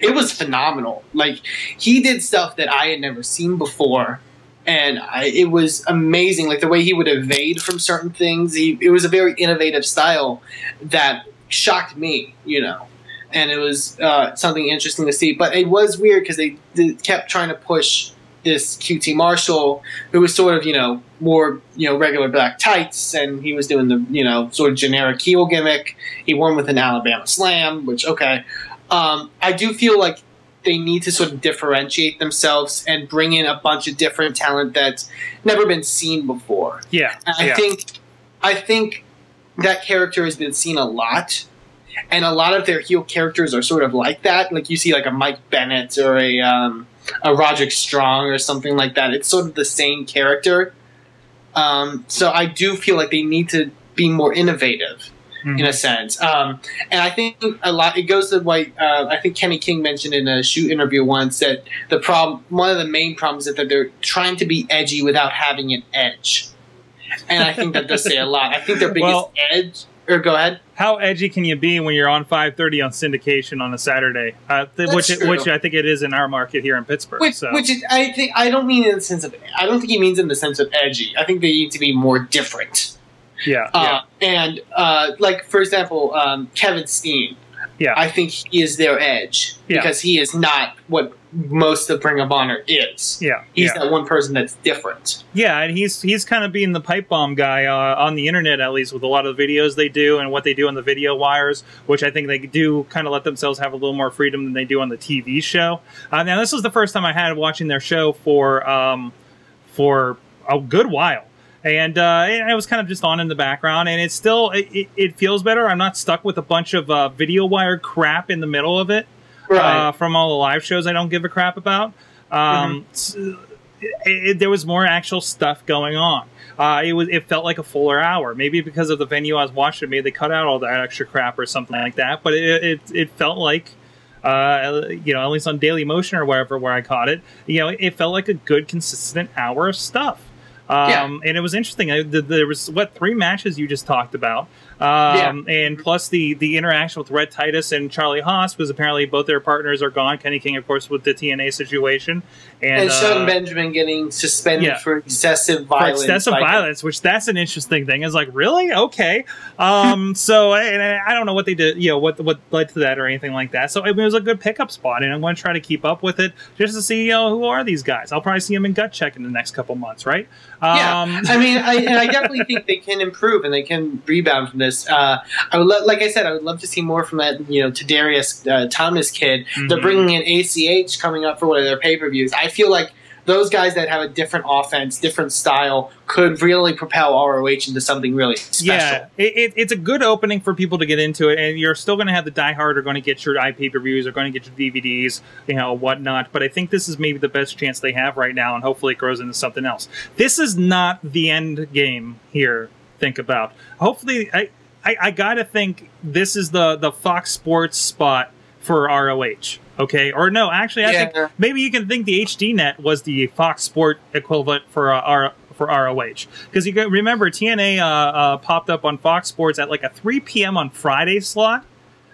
it was phenomenal. Like, he did stuff that I had never seen before. And I, it was amazing, like the way he would evade from certain things. He, it was a very innovative style that shocked me, you know. And it was uh, something interesting to see. But it was weird because they, they kept trying to push this Q T Marshall, who was sort of, you know, more, you know, regular black tights. And he was doing the, you know, sort of generic heel gimmick. He won with an Alabama Slam, which, okay. Um, I do feel like they need to sort of differentiate themselves and bring in a bunch of different talent that's never been seen before. Yeah. And I yeah. think I think that character has been seen a lot, and a lot of their heel characters are sort of like that. Like, you see like a Mike Bennett or a um, a Roderick Strong or something like that. It's sort of the same character. Um, so I do feel like they need to be more innovative. Mm-hmm. In a sense, um, and I think a lot. It goes to what uh, I think Kenny King mentioned in a shoot interview once, that the problem, one of the main problems, is that they're trying to be edgy without having an edge, and I think that does say a lot. I think their biggest well, edge. Or go ahead. How edgy can you be when you're on five thirty on syndication on a Saturday, uh, th which it, which I think it is in our market here in Pittsburgh. Which, so. which is, I think I don't mean in the sense of. I don't think he means in the sense of edgy. I think they need to be more different. Yeah, uh, yeah, and uh, like for example, um, Kevin Steen. Yeah, I think he is their edge yeah. because he is not what most of Ring of Honor is. Yeah, he's yeah. that one person that's different. Yeah, and he's he's kind of being the pipe bomb guy uh, on the internet, at least with a lot of the videos they do and what they do on the video wires, which I think they do kind of let themselves have a little more freedom than they do on the T V show. Uh, now, this was the first time I had watching their show for um, for a good while. And uh, it was kind of just on in the background, and it's still, it still it feels better. I'm not stuck with a bunch of uh, video wire crap in the middle of it right. uh, from all the live shows I don't give a crap about. Um, mm-hmm. so it, it, there was more actual stuff going on. Uh, it was it felt like a fuller hour. Maybe because of the venue I was watching, maybe they cut out all that extra crap or something like that. But it it, it felt like. Uh, you know, at least on Daily Motion or wherever where I caught it, you know, it felt like a good consistent hour of stuff. Um, yeah. And it was interesting. I, the, there was, what, three matches you just talked about. Um, yeah. And plus the, the interaction with Red Titus and Charlie Haas, because apparently both their partners are gone. Kenny King, of course, with the T N A situation. And, and Shelton uh, Benjamin getting suspended yeah. for excessive violence. For excessive violence, which that's an interesting thing. It's like, really? Okay. Um, so and I don't know what they did, you know, what what led to that or anything like that. So I mean, it was a good pickup spot, and I'm going to try to keep up with it just to see, you know, who are these guys. I'll probably see them in Gut Check in the next couple months, right? Um, yeah. I mean, I, and I definitely think they can improve and they can rebound from this. Uh, I would like I said, I would love to see more from that, you know, Tadarius uh, Thomas kid. Mm-hmm. They're bringing in A C H coming up for one of their pay-per-views. I feel like those guys that have a different offense, different style, could really propel R O H into something really special. Yeah, it, it, it's a good opening for people to get into it, and you're still going to have the diehard are going to get your I P reviews, are going to get your D V Ds, you know, whatnot. But I think this is maybe the best chance they have right now, and hopefully it grows into something else. This is not the end game here. Think about. Hopefully, I, I, I gotta think this is the the Fox Sports spot for R O H. Okay, or no, actually, I yeah. think maybe you can think the H D Net was the Fox Sport equivalent for uh, our for R O H. Because you can remember, T N A uh, uh, popped up on Fox Sports at like a three P M on Friday slot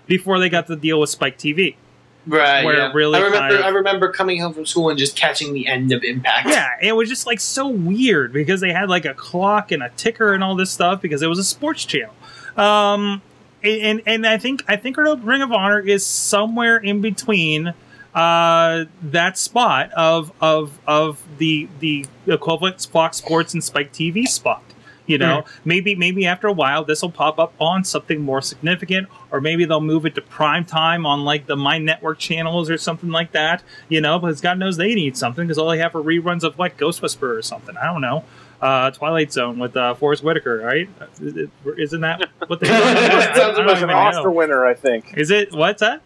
before they got the deal with Spike T V. Right, where yeah. it really I remember. Kind of, I remember coming home from school and just catching the end of Impact. Yeah, it was just like so weird because they had like a clock and a ticker and all this stuff because it was a sports channel. Um, and, and and I think I think Ring of Honor is somewhere in between uh, that spot of of of the the equivalent Fox Sports and Spike T V spot. You know, mm-hmm. maybe maybe after a while this will pop up on something more significant, or maybe they'll move it to prime time on like the My Network channels or something like that. You know, because God knows they need something because all they have are reruns of like Ghost Whisperer or something. I don't know, uh, Twilight Zone with uh, Forrest Whitaker, right? Isn't that what they? It sounds like an Oscar know. winner, I think. Is it what's that?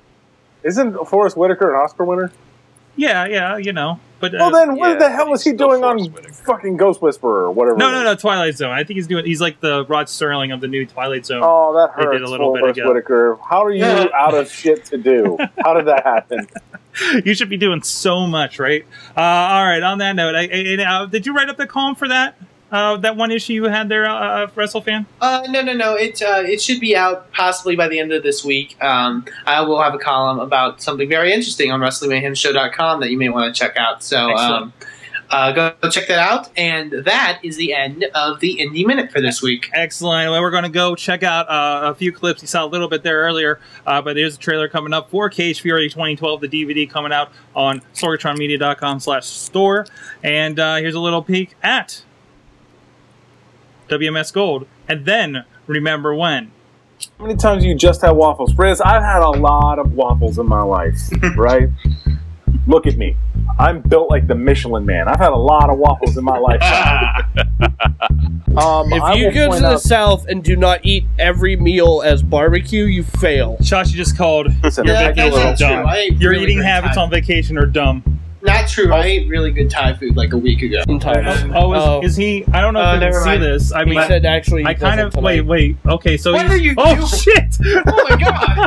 Isn't Forrest Whitaker an Oscar winner? Yeah, yeah, you know. But, well, uh, then what yeah, the hell is he doing on Whitaker. fucking Ghost Whisperer or whatever? No, no, no, Twilight Zone. I think he's doing. He's like the Rod Serling of the new Twilight Zone. Oh, that hurts. They did a little bit ago. Whitaker, how are you out of shit to do? How did that happen? You should be doing so much, right? Uh, all right. On that note, I, I, uh, did you write up the column for that? Uh, that one issue you had there, uh, WrestleFan? Uh, no, no, no. It uh, it should be out possibly by the end of this week. Um, I will have a column about something very interesting on Wrestling Mayhem Show dot com that you may want to check out. So um, uh, go, go check that out. And that is the end of the Indie Minute for this week. Excellent. Well, we're going to go check out uh, a few clips. You saw a little bit there earlier, uh, but there's a trailer coming up for Cage Fury twenty twelve, the D V D coming out on Sorgatron Media dot com slash store. And uh, here's a little peek at W M S Gold, and then remember when. How many times you just had waffles? Friz, I've had a lot of waffles in my life, right? Look at me. I'm built like the Michelin Man. I've had a lot of waffles in my life. um, if you go to the South and do not eat every meal as barbecue, you fail. Chachi just called. Listen, yeah, that's not dumb. True. Your really eating habits time. on vacation are dumb. Not true. I ate really good Thai food like a week ago. Oh, is, oh. is he? I don't know if uh, you can see mind. this. I mean, he said actually. He I kind of tonight. wait, wait. Okay, so what are you? Oh doing? shit! Oh my god!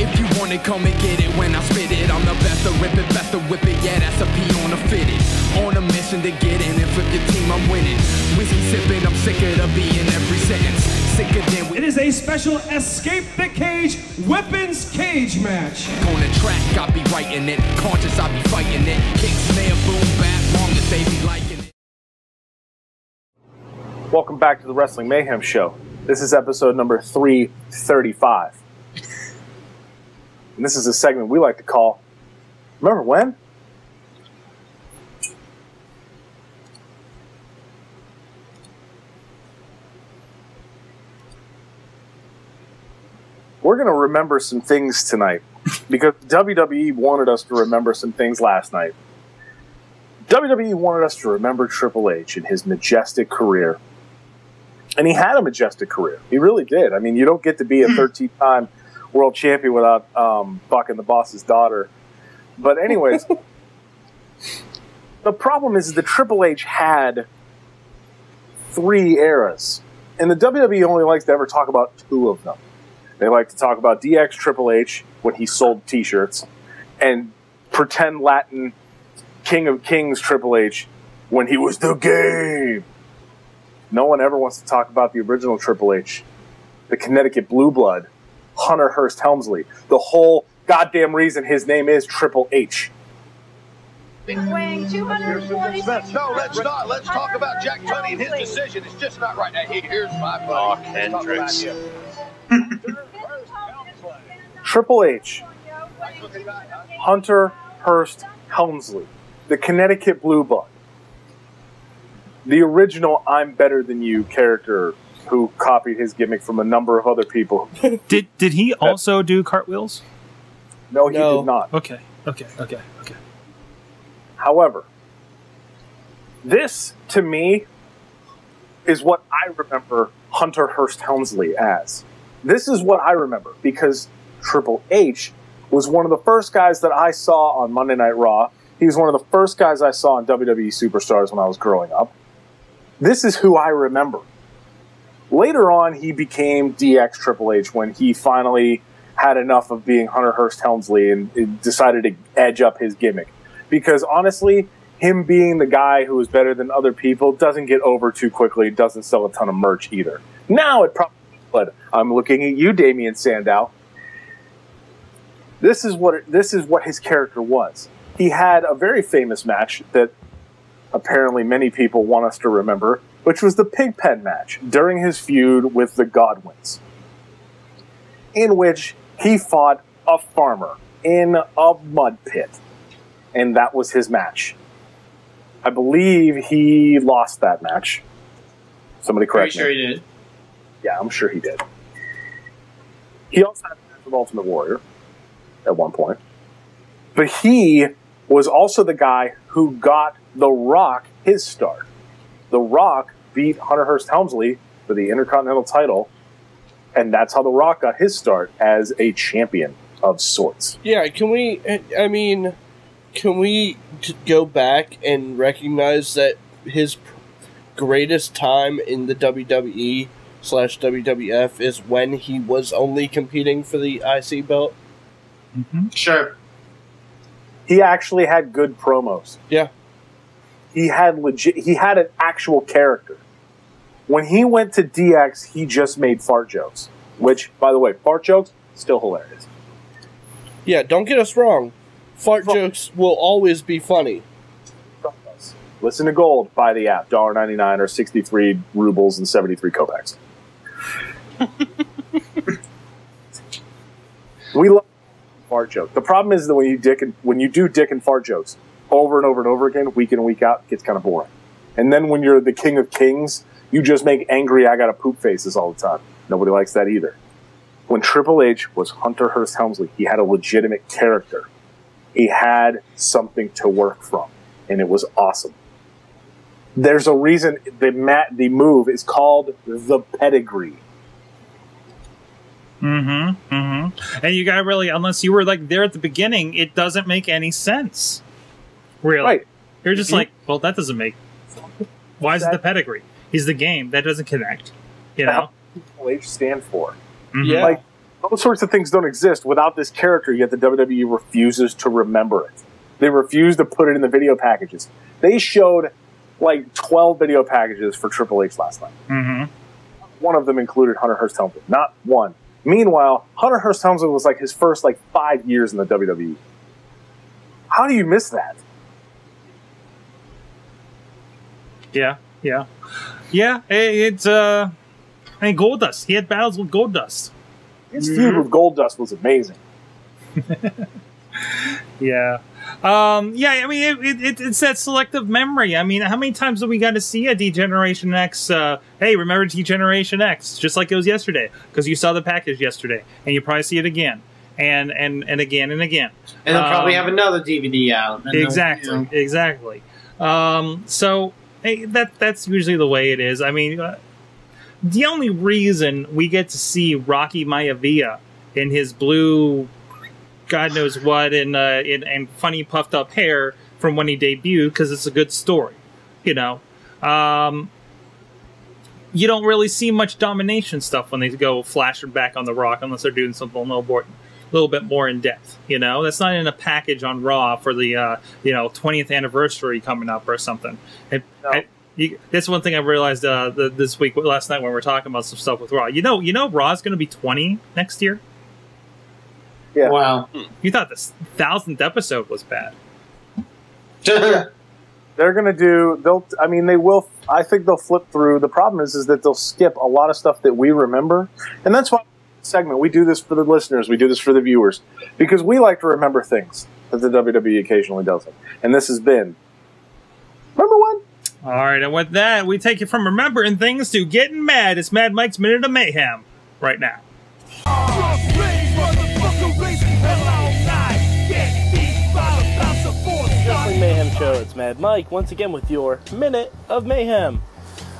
If you wanna come and get it when I spit it. I'm the best to rip it, best to whip it, yeah, that's a P on the fitted. On a mission to get in, and flip your team, I'm winning. Whiskey sipping, I'm sicker to be in every sentence. Sicker than we. It is a special Escape the Cage, Weapons Cage match. On the track, I be writing it. Conscious, I be fighting it. Kick, snare, boom, bad, long as they be liking it. Welcome back to the Wrestling Mayhem Show. This is episode number three thirty-five. And this is a segment we like to call Remember When? We're going to remember some things tonight because W W E wanted us to remember some things last night. W W E wanted us to remember Triple H and his majestic career. And he had a majestic career. He really did. I mean, you don't get to be a thirteen-time world champion without um, fucking the boss's daughter. But anyways, the problem is the Triple H had three eras. And the W W E only likes to ever talk about two of them. They like to talk about D X Triple H when he sold T-shirts and pretend Latin King of Kings Triple H when he was the game. No one ever wants to talk about the original Triple H, the Connecticut Blue Blood, Hunter Hearst Helmsley. The whole goddamn reason his name is Triple H. Weighing two forty-six. No, let's not. Let's talk about Jack Tunney and his decision. It's just not right. Now, here's my book. Oh, Hendricks. Triple H. Hunter Hearst Helmsley. The Connecticut Blue Blood. The original I'm Better Than You character who copied his gimmick from a number of other people. Did did he also do cartwheels? No, he no. did not. Okay, okay, okay, okay. However, this, to me, is what I remember Hunter Hearst Helmsley as. This is what I remember, because Triple H was one of the first guys that I saw on Monday Night Raw He's one of the first guys I saw in W W E Superstars when I was growing up. This is who I remember. Later on, he became D X Triple H when he finally had enough of being Hunter Hearst Helmsley and decided to edge up his gimmick. Because honestly, him being the guy who is better than other people doesn't get over too quickly, doesn't sell a ton of merch either. Now it probably would. I'm looking at you, Damian Sandow. This is what it, this is what his character was. He had a very famous match that apparently many people want us to remember, which was the Pigpen match during his feud with the Godwins, in which he fought a farmer in a mud pit, and that was his match. I believe he lost that match. Somebody correct me. Are you sure he did? Yeah, I'm sure he did. He also had a match with Ultimate Warrior at one point. But he was also the guy who got The Rock his start. The Rock beat Hunter Hearst Helmsley for the Intercontinental title, and that's how The Rock got his start as a champion of sorts. Yeah, can we, I mean, can we go back and recognize that his greatest time in the W W E slash W W F is when he was only competing for the I C belt? Mm-hmm. Sure. He actually had good promos. Yeah. He had legit. He had an actual character. When he went to D X, he just made fart jokes. Which, by the way, fart jokes still hilarious. Yeah, don't get us wrong. Fart F jokes will always be funny. Listen to Gold. Buy the app. one dollar ninety-nine or sixty-three rubles and seventy-three kopecks. We love fart jokes. The problem is that when you dick and when you do dick and fart jokes over and over and over again, week in and week out, it gets kind of boring. And then when you're the king of kings, you just make angry I gotta poop faces all the time. Nobody likes that either. When Triple H was Hunter Hearst Helmsley, he had a legitimate character. He had something to work from, and it was awesome. There's a reason the mat, the move is called the pedigree. Mm-hmm, mm-hmm. And you gotta really, unless you were like there at the beginning, it doesn't make any sense. Really? Right. You're just like, well, that doesn't make... Why is it the pedigree? He's the game. That doesn't connect. You know? What does H stand for? Mm-hmm. Yeah. Like, all sorts of things don't exist without this character, yet the W W E refuses to remember it. They refuse to put it in the video packages. They showed, like, twelve video packages for Triple H last night. Mm-hmm. One of them included Hunter Hearst Helmsley. Not one. Meanwhile, Hunter Hearst Helmsley was, like, his first, like, five years in the W W E. How do you miss that? Yeah, yeah. Yeah, it, it's, uh... I mean, Goldust. He had battles with Goldust. His feud mm-hmm. with Goldust was amazing. Yeah. Um, yeah, I mean, it, it, it's that selective memory. I mean, how many times have we got to see a D-Generation X, uh, hey, remember D-Generation X, just like it was yesterday, because you saw the package yesterday, and you probably see it again, and, and, and again, and again. And they'll um, probably have another D V D out. Exactly, you know. exactly. Um, so... Hey, that that's usually the way it is. I mean, uh, the only reason we get to see Rocky Maivia in his blue, God knows what, and uh, in, and funny puffed up hair from when he debuted, because it's a good story, you know. Um, you don't really see much domination stuff when they go flashing back on the Rock, unless they're doing something a little more, a little bit more in depth. You know, that's not in a package on Raw for the uh, you know twentieth anniversary coming up or something. It, No. I, you, that's one thing I realized uh, the, this week, last night, when we were talking about some stuff with Raw. You know, you know, Raw's going to be twenty next year. Yeah. Wow. You thought this thousandth episode was bad. They're going to do. They'll. I mean, they will. I think they'll flip through. The problem is, is that they'll skip a lot of stuff that we remember, and that's why segment we do this for the listeners. We do this for the viewers because we like to remember things that the W W E occasionally doesn't. And this has been Remember One. All right, and with that, we take you from remembering things to getting mad. It's Mad Mike's Minute of Mayhem right now. Wrestling Mayhem Show, it's Mad Mike, once again with your Minute of Mayhem.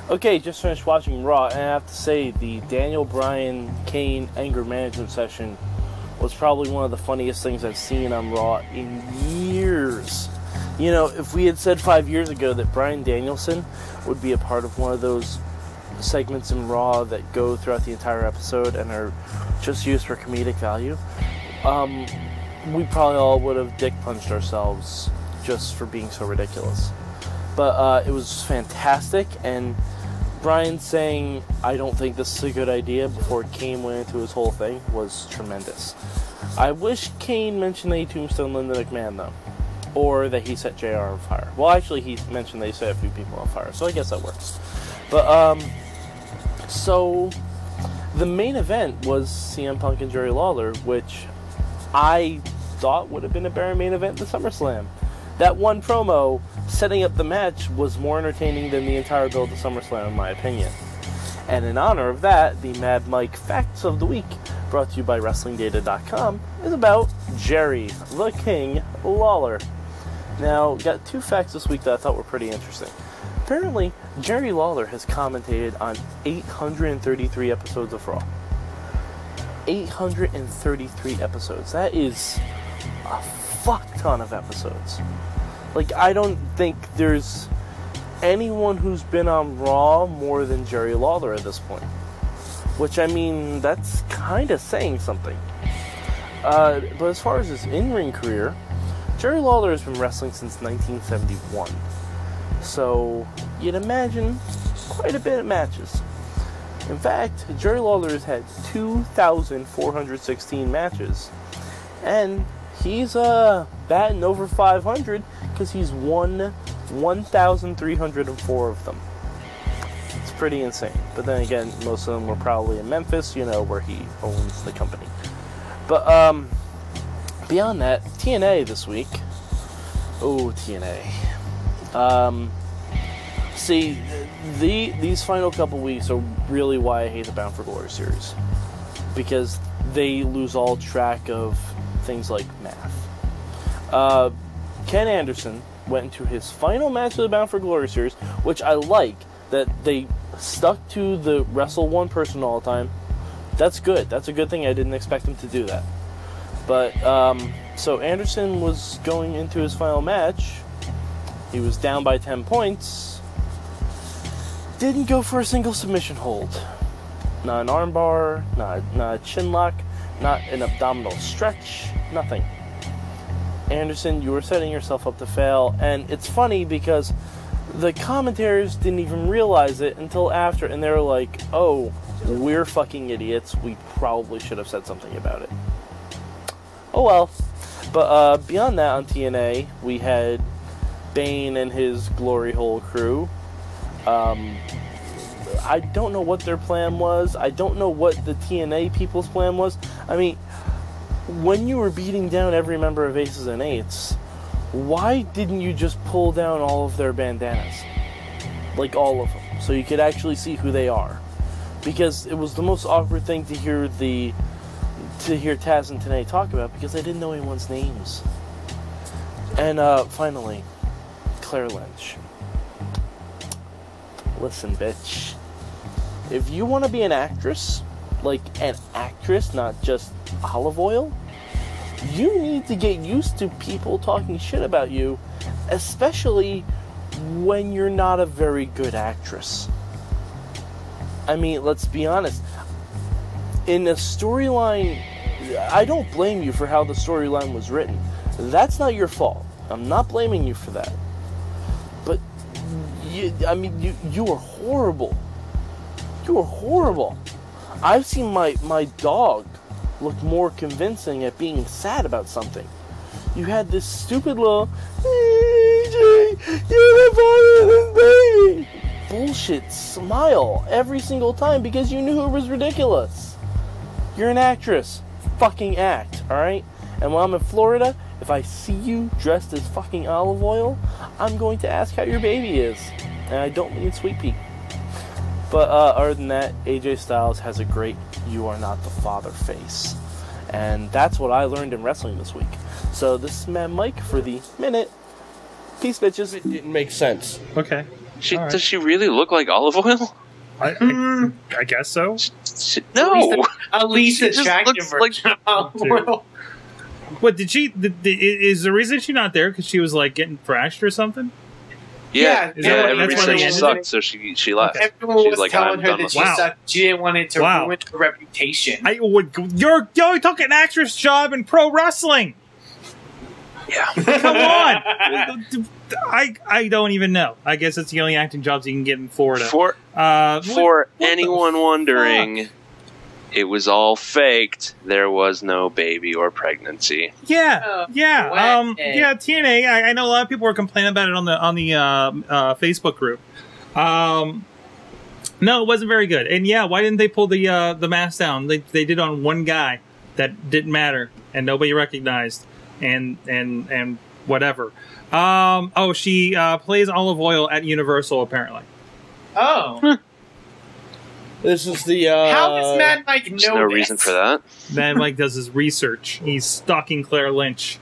Okay, just finished watching Raw, and I have to say the Daniel Bryan Kane anger management session was probably one of the funniest things I've seen on Raw in years. You know, if we had said five years ago that Bryan Danielson would be a part of one of those segments in Raw that go throughout the entire episode and are just used for comedic value, um, we probably all would have dick punched ourselves just for being so ridiculous. But uh, it was fantastic, and Bryan saying, "I don't think this is a good idea," before Kane went into his whole thing was tremendous. I wish Kane mentioned that he tombstone Linda McMahon, though. Or that he set J R on fire. Well, actually, he mentioned that he set a few people on fire, so I guess that works. But, um, so, the main event was C M Punk and Jerry Lawler, which I thought would have been a better main event than SummerSlam. That one promo, setting up the match, was more entertaining than the entire build to SummerSlam, in my opinion. And in honor of that, the Mad Mike Facts of the Week, brought to you by Wrestling Data dot com, is about Jerry the King Lawler. Now, got two facts this week that I thought were pretty interesting. Apparently, Jerry Lawler has commentated on eight hundred thirty-three episodes of Raw. eight hundred thirty-three episodes. That is a fuck ton of episodes. Like, I don't think there's anyone who's been on Raw more than Jerry Lawler at this point. Which, I mean, that's kind of saying something. Uh, but as far as his in-ring career, Jerry Lawler has been wrestling since nineteen seventy-one, so you'd imagine quite a bit of matches. In fact, Jerry Lawler has had two thousand four hundred sixteen matches, and he's uh, batting over five hundred because he's won one thousand three hundred four of them. It's pretty insane, but then again, most of them were probably in Memphis, you know, where he owns the company. But, um... beyond that, T N A this week. Oh, T N A. Um, see, the these final couple weeks are really why I hate the Bound for Glory series. Because they lose all track of things like math. Uh, Ken Anderson went into his final match of the Bound for Glory series, which I like, that they stuck to the wrestle one person all the time. That's good. That's a good thing. I didn't expect them to do that. But, um, so Anderson was going into his final match. He was down by ten points. Didn't go for a single submission hold. Not an armbar, not, not a chin lock, not an abdominal stretch, nothing. Anderson, you were setting yourself up to fail. And it's funny because the commentators didn't even realize it until after, and they were like, "Oh, we're fucking idiots. We probably should have said something about it." Oh well. But uh, beyond that, on T N A, we had Bane and his glory hole crew. Um, I don't know what their plan was. I don't know what the T N A people's plan was. I mean, when you were beating down every member of Aces and Eights, why didn't you just pull down all of their bandanas? Like, all of them. So you could actually see who they are. Because it was the most awkward thing to hear the... to hear Taz and T N A talk about, because I didn't know anyone's names. And uh, finally, Claire Lynch. Listen, bitch. If you want to be an actress, like an actress, not just olive oil, you need to get used to people talking shit about you, especially when you're not a very good actress. I mean, let's be honest. In the storyline, I don't blame you for how the storyline was written. That's not your fault. I'm not blaming you for that. But, you, I mean, you you are horrible. You are horrible. I've seen my, my dog look more convincing at being sad about something. You had this stupid little, "A J, you're the father of this baby," bullshit smile every single time because you knew it was ridiculous. You're an actress. Fucking act, alright? And while I'm in Florida, if I see you dressed as fucking olive oil, I'm going to ask how your baby is. And I don't mean Sweet Pea. But uh, other than that, A J Styles has a great "you are not the father" face. And that's what I learned in wrestling this week. So this is Mad Mike for the minute. Peace, bitches. It didn't make sense. Okay. She, right. Does she really look like olive oil? I, I, I guess so. No, at least it's attractive. Like, oh, What did she? The, the, is the reason she's not there because she was like getting thrashed or something? Yeah, yeah. Everybody said she sucked, so she she left. Okay. Everyone she was like, telling her that she wow. sucked. She didn't want it to wow. ruin her reputation. I would. You're you took an actress job in pro wrestling. Yeah, come on. I I don't even know. I guess that's the only acting jobs you can get in Florida. For uh, what, for what anyone wondering. Fuck? It was all faked. There was no baby or pregnancy. Yeah, yeah, um, yeah. T N A. I, I know a lot of people were complaining about it on the on the uh, uh, Facebook group. Um, no, it wasn't very good. And yeah, why didn't they pull the uh, the mask down? They they did on one guy that didn't matter and nobody recognized and and and whatever. Um, oh, she uh, plays Olive Oil at Universal apparently. Oh. Huh. This is the. Uh, How does Mad Mike know? There's no this? reason for that. Mad Mike does his research. He's stalking Claire Lynch.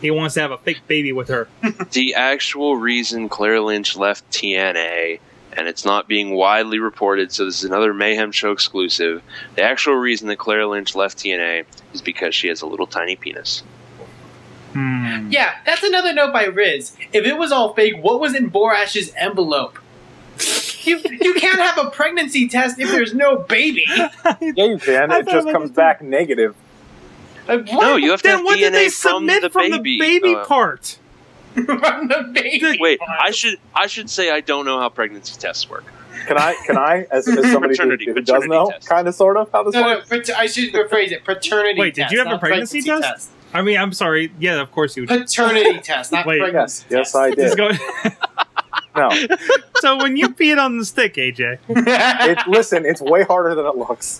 He wants to have a fake baby with her. The actual reason Claire Lynch left T N A, and it's not being widely reported, so this is another Mayhem Show exclusive. The actual reason that Claire Lynch left T N A is because she has a little tiny penis. Hmm. Yeah, that's another note by Riz. If it was all fake, what was in Borash's envelope? You, you can't have a pregnancy test if there's no baby. Yeah, you can. It just comes back negative. Like, what? No, you have to have D N A did they from, submit the from the baby, baby uh, part. From the baby. Wait, part. I should I should say I don't know how pregnancy tests work. Can I? Can I? As, as somebody who, who does know, test. kind of, sort of, how this no, works. No, I should rephrase it. Paternity. Wait, did test, you have a pregnancy, pregnancy test? test? I mean, I'm sorry. Yeah, of course you. Paternity test, not Wait, pregnancy. Yes, test. yes, I did. No. So when you pee it on the stick, A J. It, listen, it's way harder than it looks.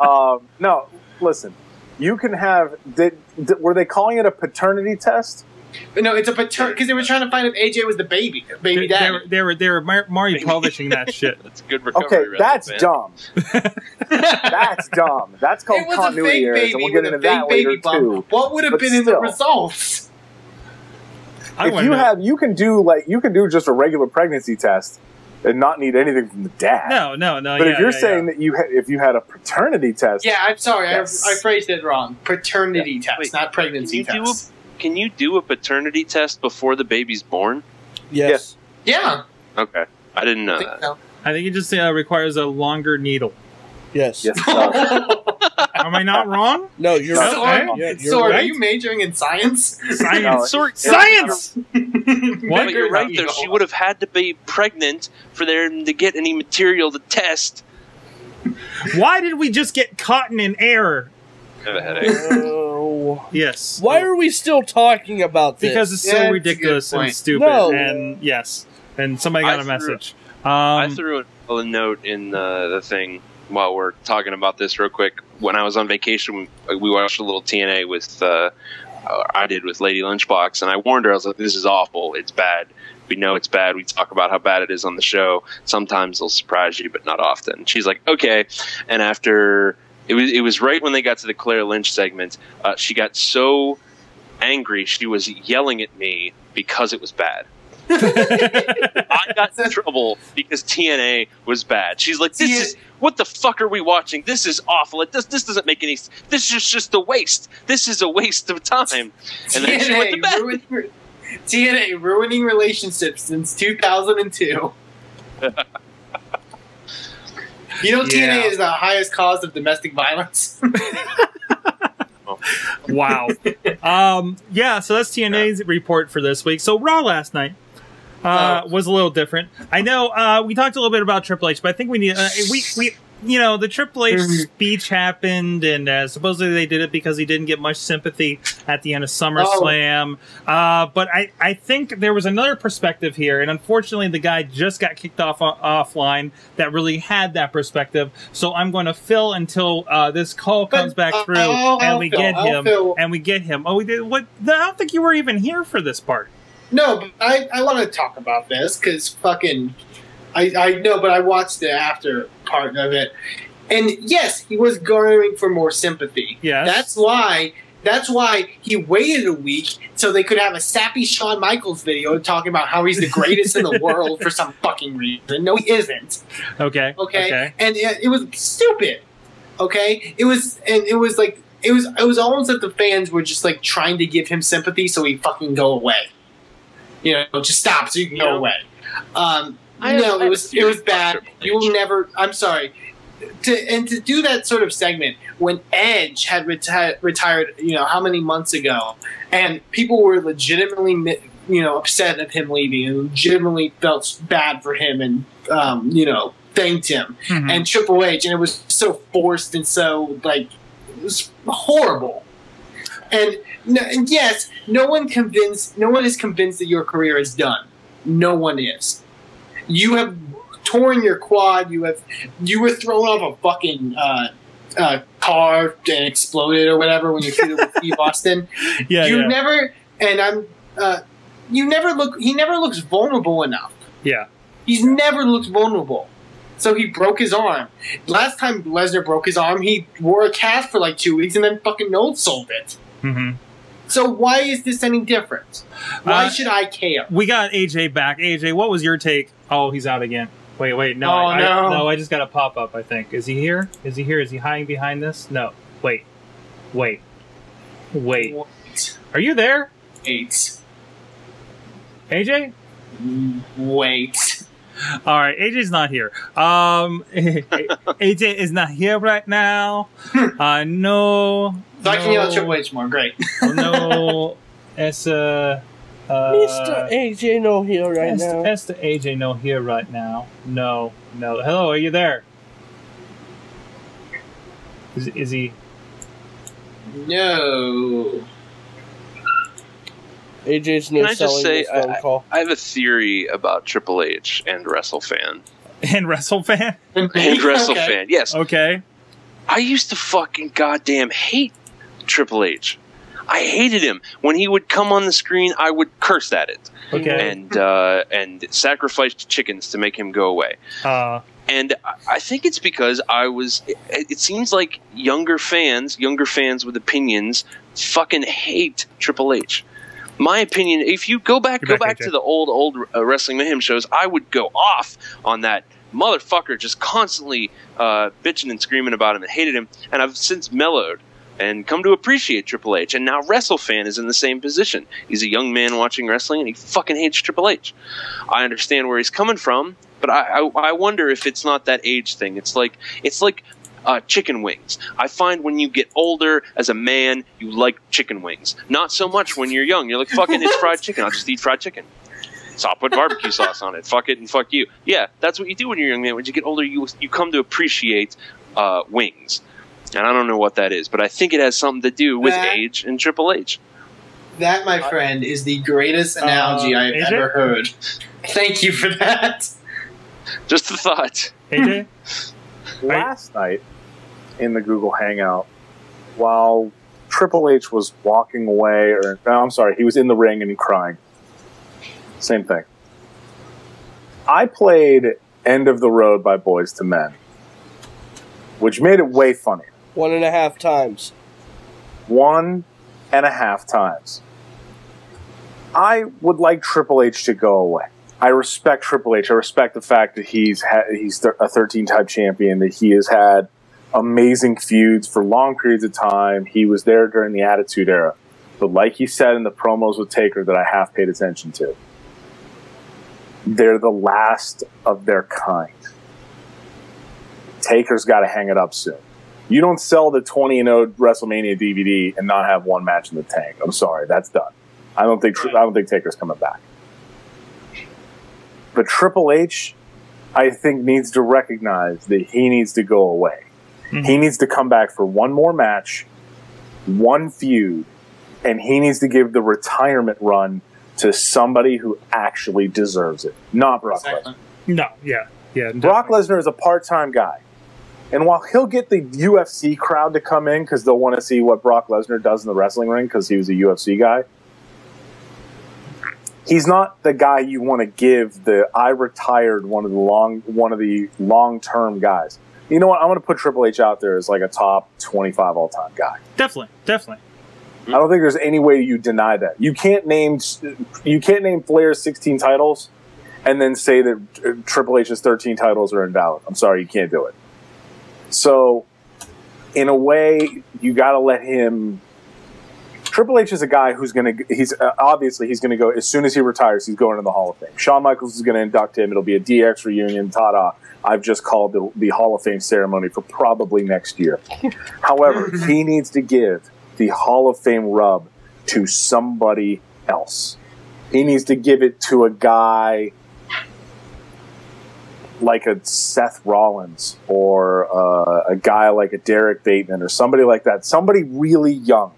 um, no, listen. You can have. Did, did, were they calling it a paternity test? No, it's a paternity because they were trying to find if A J was the baby, baby dad. They were, they were, they were Mar Mario publishing that shit. That's a good recovery. Okay, rhythm, that's man. dumb. That's dumb. That's called continuity errors, and we'll get into that later too. What would have been still, in the results? I if you know. have, you can do like you can do just a regular pregnancy test and not need anything from the dad. No, no, no. But yeah, if you're yeah, saying yeah. that you ha if you had a paternity test, yeah, I'm sorry, yes. I, I phrased it wrong. Paternity yeah. test, Wait, not pregnancy can test. A, can you do a paternity test before the baby's born? Yes. yes. Yeah. Okay, I didn't know I that. So. I think it just uh, requires a longer needle. Yes. Yes. Am I not wrong? No, you're so, right. Are, yeah, you're so right. Are you majoring in science? Science. No, Sorry, science. What? But you're right, though. She would have had to be pregnant for them to get any material to test. Why did we just get caught in an error? I have a headache. Oh. Yes. Why yeah. are we still talking about this? Because it's so yeah, ridiculous and stupid. No. And yes, and somebody got I a message. Threw, um, I threw a note in uh, the thing. While we're talking about this real quick, when I was on vacation, we watched a little T N A with, uh, I did with Lady Lunchbox, and I warned her, I was like, this is awful, it's bad. We know it's bad, we talk about how bad it is on the show. Sometimes they'll surprise you, but not often. She's like, okay, and after, it was, it was right when they got to the Claire Lynch segment, uh, she got so angry, she was yelling at me because it was bad. I got in trouble because T N A was bad. She's like, this is what the fuck are we watching? This is awful. It does, this doesn't make any. This is just a waste. This is a waste of time. And then she went to bed. Ruined, T N A ruining relationships since two thousand two. You know, yeah. T N A is the highest cause of domestic violence. Wow. Um, yeah. So that's T N A's yeah. report for this week. So Raw last night. Uh, was a little different. I know uh, we talked a little bit about Triple H, but I think we need uh, we we you know the Triple H speech happened, and uh, supposedly they did it because he didn't get much sympathy at the end of SummerSlam. Oh. Uh, but I I think there was another perspective here, and unfortunately the guy just got kicked off offline that really had that perspective. So I'm going to fill until uh, this call comes but, back through, I'll, I'll, and I'll we fill, get I'll him, fill. and we get him. Oh, we did what? I don't think you were even here for this part. No, but I, I want to talk about this because fucking, I, I know, but I watched the after part of it. And yes, he was garnering for more sympathy. Yeah, That's why that's why he waited a week so they could have a sappy Shawn Michaels video talking about how he's the greatest in the world for some fucking reason. No, he isn't. Okay. Okay. okay. And it, it was stupid. Okay. It was, and it was like it was it was almost that the fans were just like trying to give him sympathy so he fucking go away. You know, just stop so you can go away. Um, no, it was it was bad. You will never. I'm sorry. To, and to do that sort of segment when Edge had reti retired, you know, how many months ago, and people were legitimately, you know, upset at him leaving and legitimately felt bad for him and, um, you know, thanked him. Mm-hmm. And Triple H, and it was so forced and so, like, it was horrible. And, no, and yes, no one convinced, no one is convinced that your career is done. No one is. You have torn your quad, you have you were thrown off a fucking uh, uh, car and exploded or whatever when you feuded with Steve Austin. Yeah, you yeah. never and I'm uh, you never look. He never looks vulnerable enough. Yeah, he's never looked vulnerable. So he broke his arm. Last time Lesnar broke his arm, he wore a cast for like two weeks and then fucking no sold it. Mm-hmm. So why is this any different? Why uh, should I care? We got A J back. A J, what was your take? Oh, he's out again. Wait, wait, no, oh, I, no. I, no, I just got a pop-up, I think. Is he here? Is he here? Is he hiding behind this? No. Wait. Wait. Wait. What? Are you there? Eight. A J? Wait. All right, A J's not here. Um, A J is not here right now. uh, no. So no. I can yell at Triple H more. Great. No. It's, uh... Uh, Mister A J no here right now. Mister A J no here right now. No, no. Hello, are you there? Is, is he? No. A J's no. Can I just say I, call. I have a theory about Triple H and WrestleFan. And WrestleFan. And WrestleFan. Okay. Yes. Okay. I used to fucking goddamn hate Triple H. I hated him. When he would come on the screen, I would curse at it. Okay. And uh, and sacrifice chickens to make him go away. Uh. And I think it's because I was – it seems like younger fans, younger fans with opinions fucking hate Triple H. My opinion – if you go back, go back, back to the old, old uh, Wrestling Mayhem shows, I would go off on that motherfucker just constantly uh, bitching and screaming about him and hated him. And I've since mellowed and come to appreciate Triple H. And now WrestleFan is in the same position. He's a young man watching wrestling, and he fucking hates Triple H. I understand where he's coming from, but I, I, I wonder if it's not that age thing. It's like it's like uh, chicken wings. I find when you get older as a man, you like chicken wings. Not so much when you're young. You're like, fucking, it's fried chicken. I'll just eat fried chicken. So I'll put barbecue sauce on it. Fuck it and fuck you. Yeah, that's what you do when you're a young man. When you get older, you, you come to appreciate uh, wings. And I don't know what that is, but I think it has something to do with that, age and Triple H. That, my friend, is the greatest analogy uh, I've A J? Ever heard. Thank you for that. Just a thought. A J? Last night in the Google Hangout, while Triple H was walking away, or no, I'm sorry, he was in the ring and crying. Same thing. I played End of the Road by Boyz two Men, which made it way funnier. One and a half times. One and a half times. I would like Triple H to go away. I respect Triple H. I respect the fact that he's ha he's a thirteen-time champion, that he has had amazing feuds for long periods of time. He was there during the Attitude Era. But like he said in the promos with Taker that I half paid attention to, they're the last of their kind. Taker's got to hang it up soon. You don't sell the twenty and oh WrestleMania D V D and not have one match in the tank. I'm sorry, that's done. I don't think I don't think Taker's coming back. But Triple H, I think, needs to recognize that he needs to go away. Mm-hmm. He needs to come back for one more match, one feud, and he needs to give the retirement run to somebody who actually deserves it, not Brock Lesnar. No, yeah, yeah. Brock Lesnar is a part-time guy. And while he'll get the U F C crowd to come in because they'll want to see what Brock Lesnar does in the wrestling ring because he was a U F C guy, he's not the guy you want to give the I retired one of the long one of the long-term guys. You know what? I want to put Triple H out there as like a top twenty-five all-time guy. Definitely, definitely. I don't think there's any way you deny that. You can't name you can't name Flair's sixteen titles and then say that Triple H's thirteen titles are invalid. I'm sorry, you can't do it. So in a way, you got to let him. Triple H is a guy who's going to, he's uh, obviously he's going to go, as soon as he retires, he's going to the Hall of Fame. Shawn Michaels is going to induct him. It'll be a D X reunion. Ta-da. I've just called the, the Hall of Fame ceremony for probably next year. However, he needs to give the Hall of Fame rub to somebody else. He needs to give it to a guy like a Seth Rollins or uh, a guy like a Derek Bateman or somebody like that. Somebody really young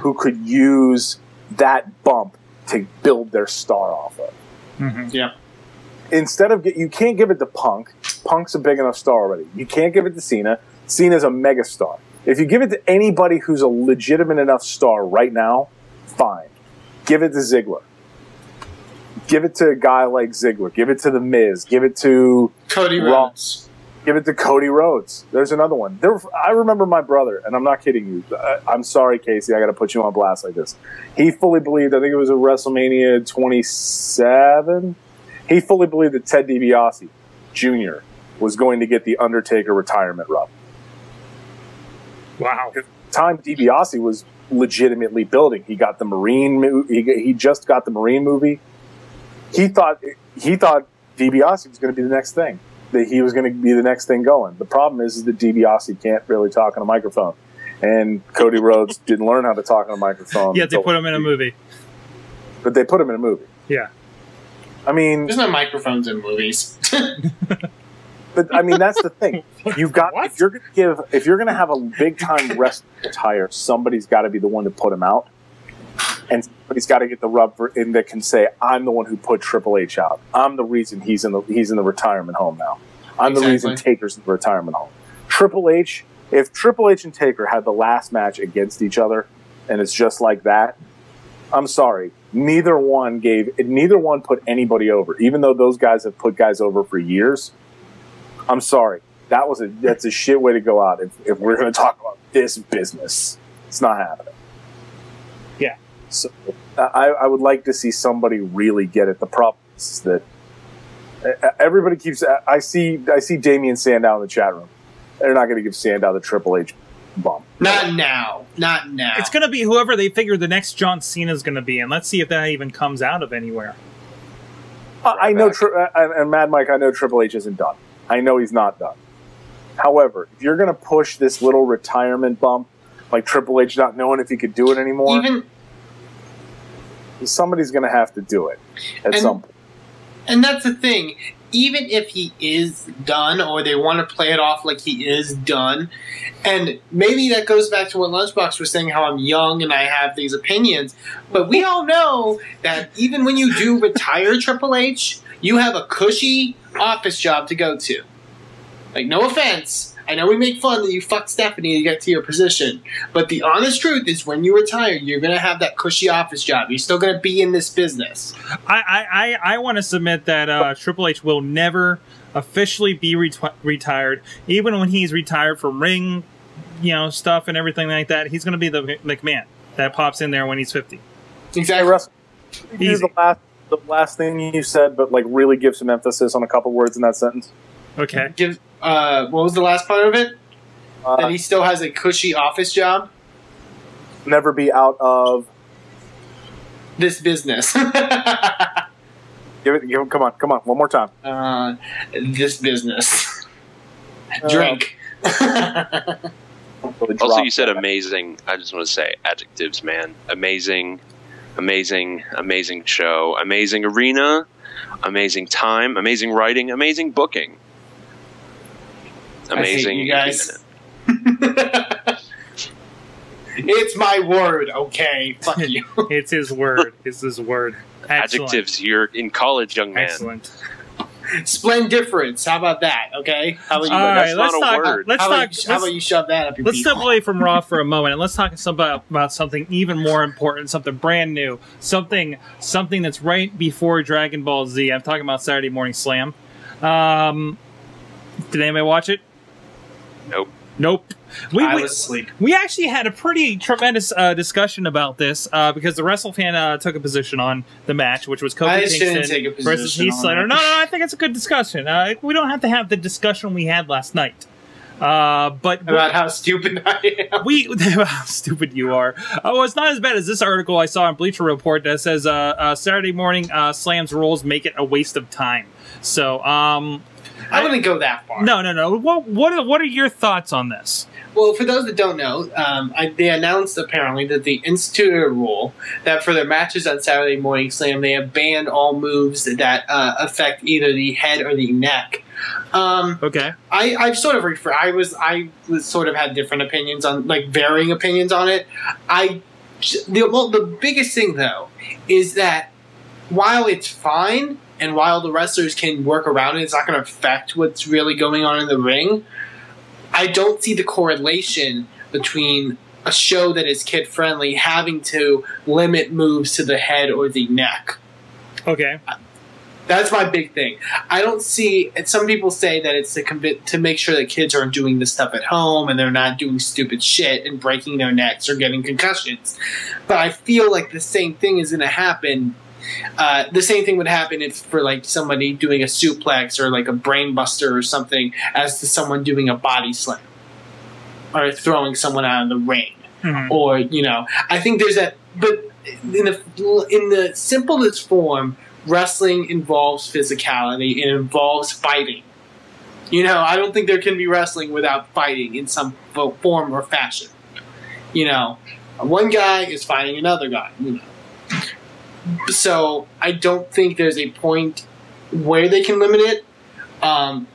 who could use that bump to build their star off of. Mm-hmm, yeah. Instead of, you can't give it to Punk. Punk's a big enough star already. You can't give it to Cena. Cena's a megastar. If you give it to anybody who's a legitimate enough star right now, fine. Give it to Ziggler. Give it to a guy like Ziggler. Give it to The Miz. Give it to Cody Rhodes. Give it to Cody Rhodes. There's another one. There, I remember my brother, and I'm not kidding you. I, I'm sorry, Casey. I got to put you on blast like this. He fully believed, I think it was at WrestleMania twenty-seven, he fully believed that Ted DiBiase Junior was going to get the Undertaker retirement rub. Wow. At the time, DiBiase was legitimately building. He got the Marine movie. He, he just got the Marine movie. He thought, he thought DiBiase was going to be the next thing. That he was going to be the next thing going. The problem is, is that DiBiase can't really talk on a microphone, and Cody Rhodes didn't learn how to talk on a microphone. Yeah, they put him in a movie. But they put him in a movie. Yeah, I mean, there's no microphones in movies. But I mean, that's the thing. You've got what? If you're going to give, if you're going to have a big time wrestler retire, somebody's got to be the one to put him out, and somebody's got to get the rub for, in that can say, I'm the one who put Triple H out. I'm the reason he's in the he's in the retirement home now. I'm exactly. the reason Taker's in the retirement home. Triple H, if Triple H and Taker had the last match against each other, and it's just like that, I'm sorry, neither one gave, neither one put anybody over. Even though those guys have put guys over for years, I'm sorry, that was a that's a shit way to go out. If, if we're going to talk about this business, it's not happening. Yeah. So I, I would like to see somebody really get it. The problem is that everybody keeps. I see. I see Damian Sandow in the chat room. They're not going to give Sandow the Triple H bump. Not now. Not now. It's going to be whoever they figure the next John Cena is going to be, and let's see if that even comes out of anywhere. Right I know, tri and Mad Mike. I know Triple H isn't done. I know he's not done. However, if you're going to push this little retirement bump, like Triple H not knowing if he could do it anymore, even. Somebody's going to have to do it at and, some point. And that's the thing. Even if he is done, or they want to play it off like he is done, and maybe that goes back to what Lunchbox was saying, how I'm young and I have these opinions, but we all know that even when you do retire Triple H, you have a cushy office job to go to. Like, no offense. I know we make fun that you fucked Stephanie to get to your position, but the honest truth is when you retire, you're going to have that cushy office job. You're still going to be in this business. I, I, I want to submit that uh, Triple H will never officially be re retired. Even when he's retired from ring, you know, stuff and everything like that, he's going to be the McMahon that pops in there when he's fifty. Exactly. Russell, here's the last, the last thing you said, but like really give some emphasis on a couple words in that sentence. Okay. Give, uh, what was the last part of it? Uh, that he still has a cushy office job? Never be out of... this business. give it, give him, come on, come on, one more time. Uh, this business. Drink. Uh, also, you said amazing. I just want to say adjectives, man. Amazing, amazing, amazing show. Amazing arena, amazing time, amazing writing, amazing booking. Amazing, you guys. It's my word, okay? Fuck you. It's his word. It's his word. Excellent. Adjectives. You're in college, young man. Excellent. Splendiference. How about that? Okay. How about you? All right, let's not talk, a word. Let's how talk. About you, let's, how about you shove that up your Let's people? step away from Raw for a moment, and let's talk about about something even more important, something brand new, something something that's right before Dragon Ball Z. I'm talking about Saturday Morning Slam. Um, did anybody watch it? Nope. Nope. We, I was we, asleep. We actually had a pretty tremendous uh, discussion about this uh, because the WrestleFan uh, took a position on the match, which was Kofi Kingston versus Heath Slater. No, no, I think it's a good discussion. Uh, we don't have to have the discussion we had last night. Uh, but about how stupid I am. We how stupid you are. Oh, uh, well, it's not as bad as this article I saw on Bleacher Report that says uh, uh, Saturday morning uh, slams rules make it a waste of time. So um, I wouldn't I, go that far. No, no, no. What what are, what are your thoughts on this? Well, for those that don't know, um, I, they announced apparently that they instituted a rule that for their matches on Saturday morning slam, they have banned all moves that uh, affect either the head or the neck. Um, okay. I, I've sort of refer I was I was sort of had different opinions on, like, varying opinions on it. I the well the biggest thing though is that while it's fine and while the wrestlers can work around it, it's not going to affect what's really going on in the ring. I don't see the correlation between a show that is kid friendly having to limit moves to the head or the neck. Okay. I, That's my big thing. I don't see – some people say that it's to, conv to make sure that kids aren't doing this stuff at home and they're not doing stupid shit and breaking their necks or getting concussions. But I feel like the same thing is going to happen. Uh, the same thing would happen if for like somebody doing a suplex or like a brain buster or something as to someone doing a body slam or throwing someone out of the ring. Mm-hmm. Or, you know, I think there's that – but in the, in the simplest form – wrestling involves physicality. It involves fighting. You know, I don't think there can be wrestling without fighting in some form or fashion. You know, one guy is fighting another guy. You know, so I don't think there's a point where they can limit it. Um,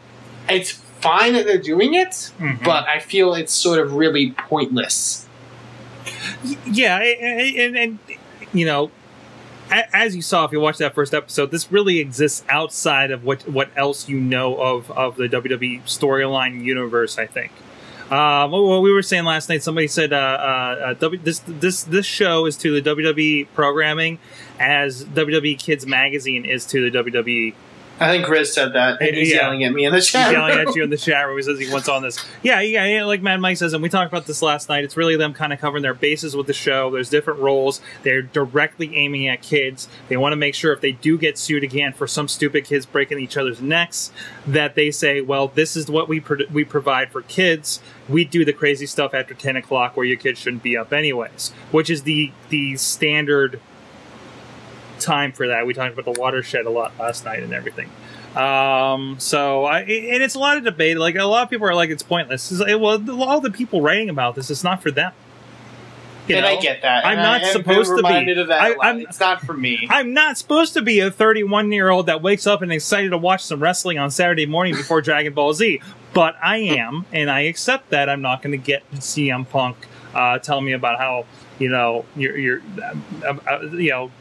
it's fine that they're doing it, mm-hmm. but I feel it's sort of really pointless. Yeah, and, and, and you know, as you saw, if you watched that first episode, this really exists outside of what what else you know of of the W W E storyline universe. I think. Uh, well, we were saying last night. Somebody said uh, uh, w this this this show is to the W W E programming as W W E Kids Magazine is to the W W E. I think Chris said that. And he's yeah. yelling at me in the chat. He's yelling at you in the chat room. He says he wants on this. Yeah, yeah, yeah, like Mad Mike says, and we talked about this last night. It's really them kind of covering their bases with the show. There's different roles. They're directly aiming at kids. They want to make sure if they do get sued again for some stupid kids breaking each other's necks, that they say, well, this is what we pro we provide for kids. We do the crazy stuff after ten o'clock where your kids shouldn't be up anyways, which is the the standard time for that. We talked about the watershed a lot last night and everything. Um, so I, and it's a lot of debate. Like a lot of people are like, it's pointless. It's like, well, all the people writing about this, it's not for them. You and know? I get that. I'm and not I supposed to be. Of that I, I'm, it's not for me. I'm not supposed to be a thirty-one year old that wakes up and excited to watch some wrestling on Saturday morning before Dragon Ball Z. But I am, and I accept that I'm not going to get C M Punk uh, tell me about how you know you're, you're uh, uh, you know.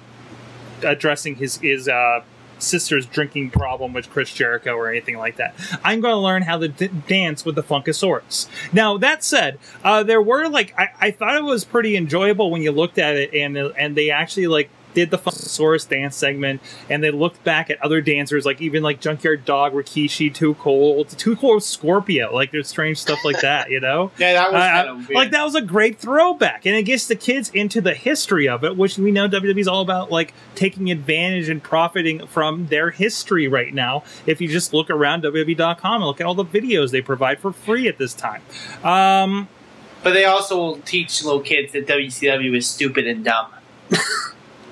addressing his his uh, sister's drinking problem with Chris Jericho or anything like that. I'm going to learn how to d dance with the Funkasaurus. Now that said, uh, there were like I, I thought it was pretty enjoyable when you looked at it, and and they actually like did the Funkasaurus dance segment, and they looked back at other dancers, like even like Junkyard Dog, Rikishi, Too Cold, Too Cold Scorpio, like there's strange stuff like that, you know? Yeah, that was uh, kind of weird. Like that was a great throwback, and it gets the kids into the history of it, which we know W W E's all about, like taking advantage and profiting from their history right now. If you just look around W W E dot com and look at all the videos they provide for free at this time. Um, but they also will teach little kids that W C W is stupid and dumb.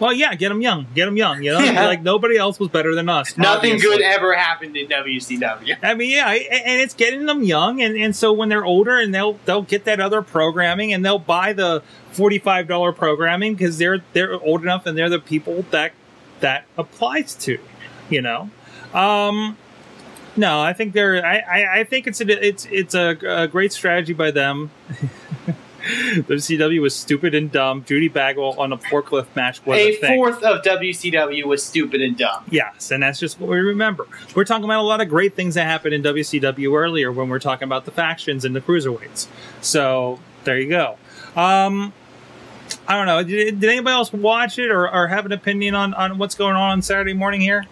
Well, yeah, get them young. Get them young, you know? Yeah. Like, nobody else was better than us. Nothing obviously. Good ever happened in W C W. I mean, yeah, and it's getting them young, and, and so when they're older, and they'll they'll get that other programming, and they'll buy the forty-five dollar programming, because they're, they're old enough, and they're the people that that applies to, you know? Um... No, I think they're... I, I, I think it's, a, it's, it's a, a great strategy by them. W C W was stupid and dumb. Judy Bagwell on a forklift match was a, a thing. A fourth of W C W was stupid and dumb. Yes, and that's just what we remember. We're talking about a lot of great things that happened in W C W earlier when we're talking about the factions and the cruiserweights. So, there you go. Um, I don't know. Did, did anybody else watch it or, or have an opinion on, on what's going on on Saturday morning here?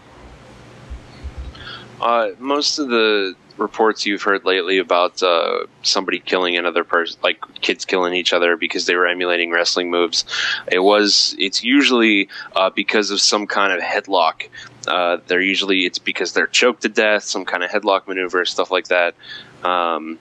Uh, most of the reports you've heard lately about uh, somebody killing another person, like kids killing each other because they were emulating wrestling moves. It was, it's usually uh, because of some kind of headlock. Uh, they're usually, it's because they're choked to death, some kind of headlock maneuver, stuff like that. Um,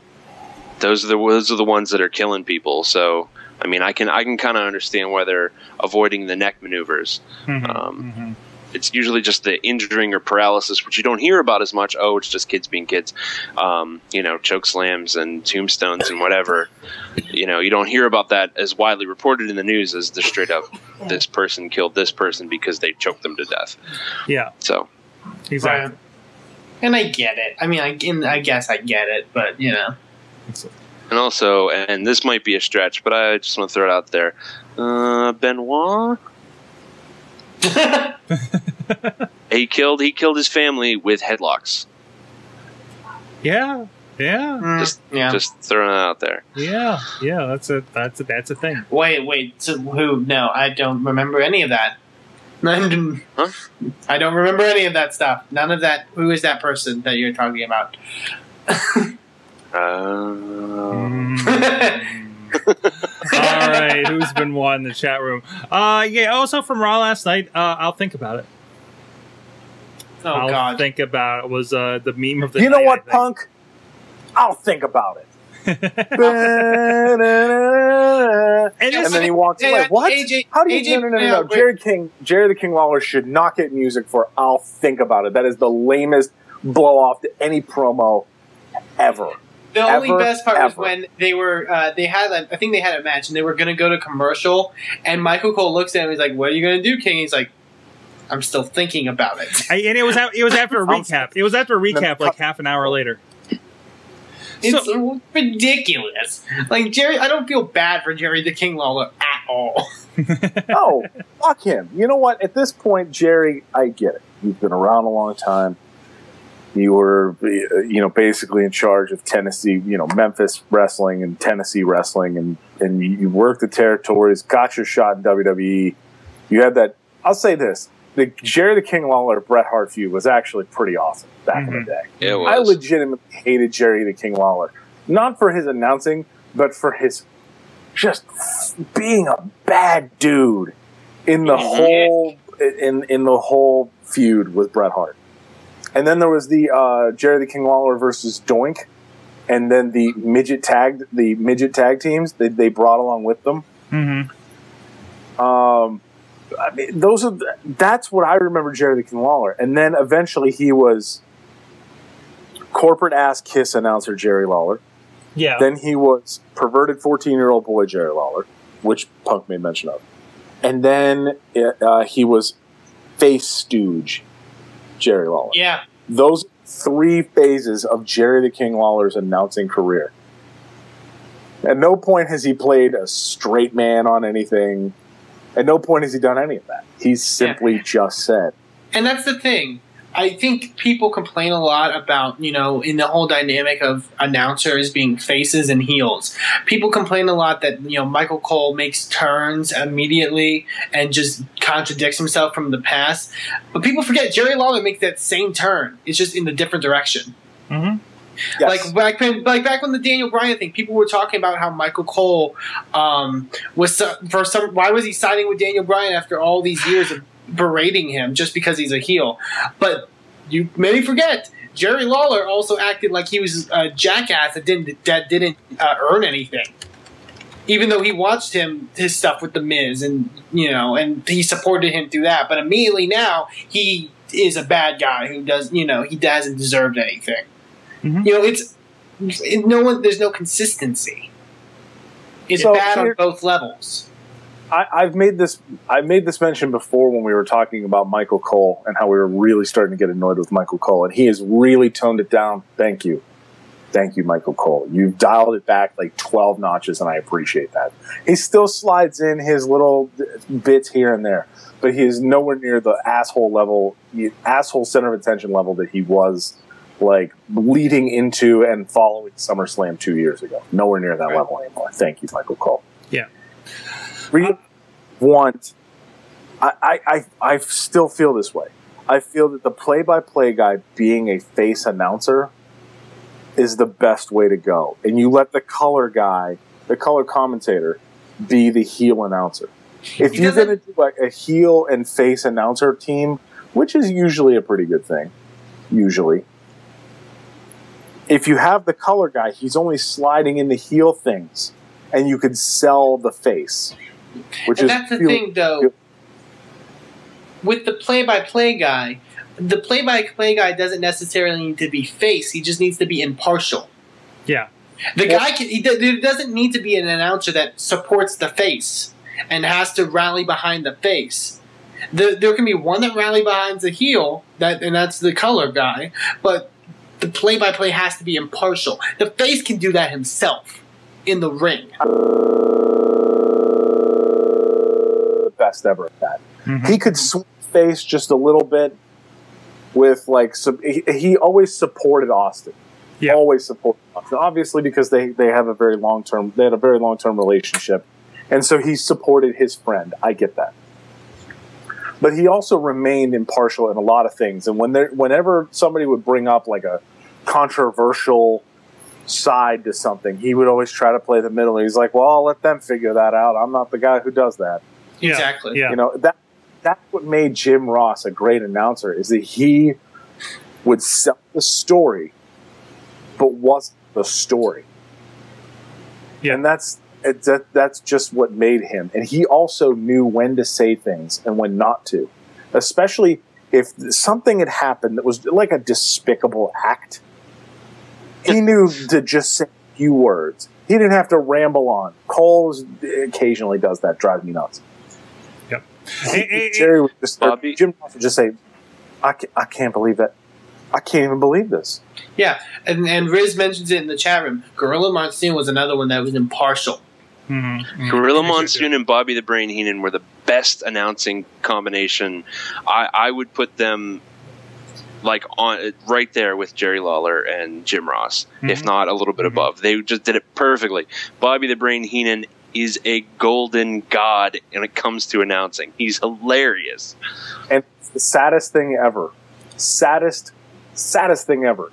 those are the those are the ones that are killing people. So I mean, I can I can kind of understand why they're avoiding the neck maneuvers. Mm-hmm, um, mm-hmm. It's usually just the injuring or paralysis, which you don't hear about as much. Oh, it's just kids being kids, um, you know, choke slams and tombstones and whatever. You know, you don't hear about that as widely reported in the news as the straight up, this person killed this person because they choked them to death. Yeah. So. Exactly. Right. And I get it. I mean, I, and I guess I get it, but, you know. And also, and this might be a stretch, but I just want to throw it out there. Uh, Benoit? he killed he killed his family with headlocks. Yeah, yeah. Just yeah. just throwing it out there. Yeah, yeah, that's a that's a that's a thing. Wait, wait, so who no, I don't remember any of that. Huh? I don't remember any of that stuff. None of that. Who is that person that you're talking about? um. All right, who's been what in the chat room? Uh, yeah. Also from Raw last night. Uh, I'll think about it. Oh I'll God, think about it was uh, the meme of the. You night, know what, Punk? I'll think about it. and, and then he walks away. Yeah, what? A J, How do you? A J, no, no, no, no. no. Jerry King, Jerry the King Lawler should not get music for "I'll think about it." That is the lamest blow off to any promo ever. The ever, only best part ever. was when they were, uh, they had, a, I think they had a match, and they were going to go to commercial, and Michael Cole looks at him and he's like, what are you going to do, King? He's like, I'm still thinking about it. I, and it was, it was after a recap. It was after a recap like half an hour later. It's so ridiculous. Like, Jerry, I don't feel bad for Jerry the King Lawler at all. Oh, fuck him. You know what? At this point, Jerry, I get it. You've been around a long time. You were, you know, basically in charge of Tennessee, you know, Memphis wrestling and Tennessee wrestling, and, and you worked the territories, got your shot in W W E. You had that. I'll say this. The Jerry the King Lawler Bret Hart feud was actually pretty awesome back mm-hmm. in the day. It was. I legitimately hated Jerry the King Lawler. Not for his announcing, but for his just being a bad dude in the yeah. whole in in the whole feud with Bret Hart. And then there was the uh, Jerry the King Lawler versus Doink, and then the midget tagged the midget tag teams they, they brought along with them. Mm-hmm. Um, I mean, those are the, that's what I remember Jerry the King Lawler. And then eventually he was corporate ass kiss announcer Jerry Lawler. Yeah. Then he was perverted fourteen year old boy Jerry Lawler, which Punk made mention of. And then uh, he was face stooge Jerry Lawler. Yeah. Those three phases of Jerry the King Lawler's announcing career. At no point has he played a straight man on anything. At no point has he done any of that. He's simply yeah. just said. And that's the thing. I think people complain a lot about, you know, in the whole dynamic of announcers being faces and heels. People complain a lot that, you know, Michael Cole makes turns immediately and just contradicts himself from the past. But people forget Jerry Lawler makes that same turn. It's just in a different direction. Mm-hmm. Yes. Like back when, like back when the Daniel Bryan thing, people were talking about how Michael Cole um, was for some. Why was he siding with Daniel Bryan after all these years of berating him just because he's a heel? But you may forget Jerry Lawler also acted like he was a jackass that didn't that didn't uh, earn anything, even though he watched him his stuff with the Miz and you know and he supported him through that. But immediately now he is a bad guy who does you know he hasn't deserved anything. You know, it's it, no one. There's no consistency. It's so bad here, on both levels. I, I've made this. I made this mention before when we were talking about Michael Cole and how we were really starting to get annoyed with Michael Cole, and he has really toned it down. Thank you, thank you, Michael Cole. You've dialed it back like twelve notches, and I appreciate that. He still slides in his little bits here and there, but he is nowhere near the asshole level, asshole center of attention level that he was. Like leading into and following SummerSlam two years ago, nowhere near that right. level anymore. Thank you, Michael Cole. Yeah, we uh, want. I, I I still feel this way. I feel that the play-by-play guy being a face announcer is the best way to go, and you let the color guy, the color commentator, be the heel announcer. If you're going to do like a heel and face announcer team, which is usually a pretty good thing, usually. if you have the color guy, he's only sliding in the heel things, and you could sell the face. Which and is that's the feel- thing, though. Feel- With the play-by-play guy, the play-by-play guy doesn't necessarily need to be face. He just needs to be impartial. Yeah. The well, guy can, he, there doesn't need to be an announcer that supports the face and has to rally behind the face. The, there can be one that rally behind the heel, that and that's the color guy, but the play-by-play has to be impartial. The face can do that himself in the ring. Uh, best ever at that. Mm-hmm. He could swing face just a little bit with, like, sub- he, he always supported Austin. Yeah. Always supported Austin. Obviously, because they, they have a very long term, they had a very long term relationship. And so he supported his friend. I get that. But he also remained impartial in a lot of things. And when there, whenever somebody would bring up like a controversial side to something, he would always try to play the middle. He's like, well, I'll let them figure that out. I'm not the guy who does that. Yeah. Exactly. Yeah. You know, that that's what made Jim Ross a great announcer, is that he would sell the story but wasn't the story. Yeah. And that's It, that, that's just what made him. And he also knew when to say things and when not to, especially if something had happened that was like a despicable act. He knew to just say a few words. He didn't have to ramble on. Cole occasionally does that, drives me nuts. Yep. Hey, hey, Jerry would just, Jim would just say, I can't, I can't believe that. I can't even believe this. Yeah, and, and Riz mentions it in the chat room. Gorilla Monsoon was another one that was impartial. Mm-hmm. Mm-hmm. Gorilla Monsoon and Bobby the Brain Heenan were the best announcing combination. I, I would put them like on right there with Jerry Lawler and Jim Ross, mm-hmm. if not a little bit mm-hmm. above. They just did it perfectly. Bobby the Brain Heenan is a golden god when it comes to announcing. He's hilarious. And it's the saddest thing ever. Saddest, saddest thing ever.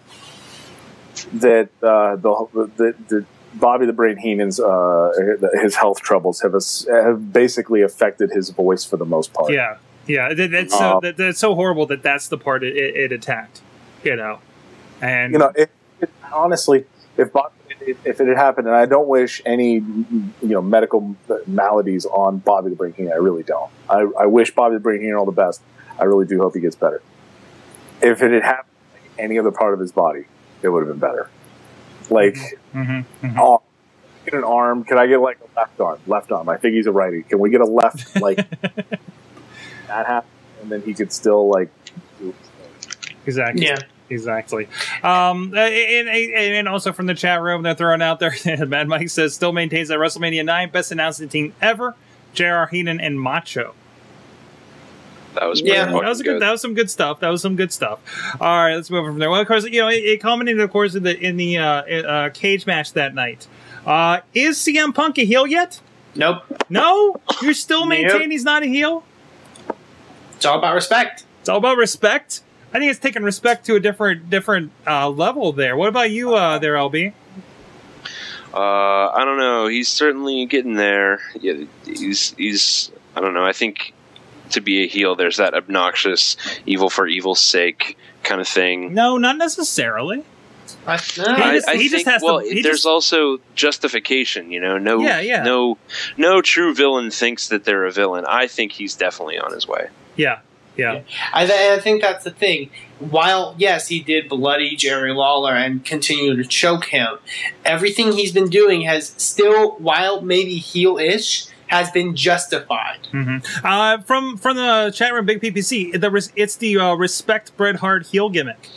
That uh, the the. the Bobby the Brain Heenan's uh, his health troubles have a, have basically affected his voice for the most part. Yeah, yeah, that, that's so, um, that, that's so horrible that that's the part it, it, it attacked, you know. And you know, it, it, honestly, if Bobby, if it had happened, and I don't wish any you know medical maladies on Bobby the Brain Heenan, I really don't. I, I wish Bobby the Brain Heenan all the best. I really do hope he gets better. If it had happened like any other part of his body, it would have been better. Like, mm-hmm, mm-hmm. Oh, get an arm. Can I get like a left arm? Left arm. I think he's a righty. Can we get a left? Like that happened, and then he could still like. Do exactly. Yeah. Exactly. Um, and, and also from the chat room, they're throwing out there. Mad Mike says still maintains that WrestleMania nine best announcing team ever: J R. Heenan and Macho. That was yeah, that was good, good. That was some good stuff. That was some good stuff. All right, let's move on from there. Well, of course, you know it, it culminated, of course, in the in the uh, uh, cage match that night. Uh, is C M Punk a heel yet? Nope. No, you're still maintaining nope. he's not a heel. It's all about respect. It's all about respect. I think it's taking respect to a different different uh, level there. What about you, uh, there, L B? Uh, I don't know. He's certainly getting there. Yeah, he's he's. I don't know. I think. To be a heel, there's that obnoxious evil for evil's sake kind of thing. No, not necessarily. I, no. I, I he think, just has well, to, there's just, also justification, you know. No, yeah, yeah. no, no true villain thinks that they're a villain. I think he's definitely on his way. Yeah, yeah. yeah. I, th- I think that's the thing. While, yes, he did bloody Jerry Lawler and continue to choke him, everything he's been doing has still, while maybe heel-ish, has been justified. Mm-hmm. Uh, from from the chat room, Big P P C, the res- it's the uh, respect Bret Hart heel gimmick.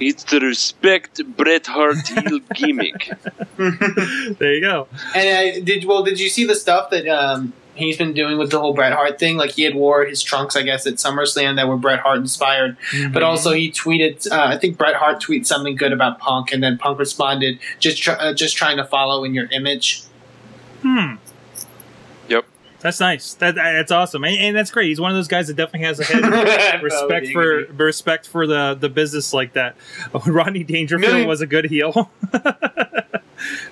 It's the respect Bret Hart heel gimmick. There you go. And I, did well. Did you see the stuff that um, he's been doing with the whole Bret Hart thing? Like he had wore his trunks, I guess, at SummerSlam that were Bret Hart inspired. Mm-hmm. But also he tweeted. Uh, I think Bret Hart tweeted something good about Punk, and then Punk responded, "Just tr- uh, just trying to follow in your image." Hmm. That's nice. That, that's awesome, and, and that's great. He's one of those guys that definitely has a head respect for respect for the, the business like that. Oh, Rodney Dangerfield Million. was a good heel.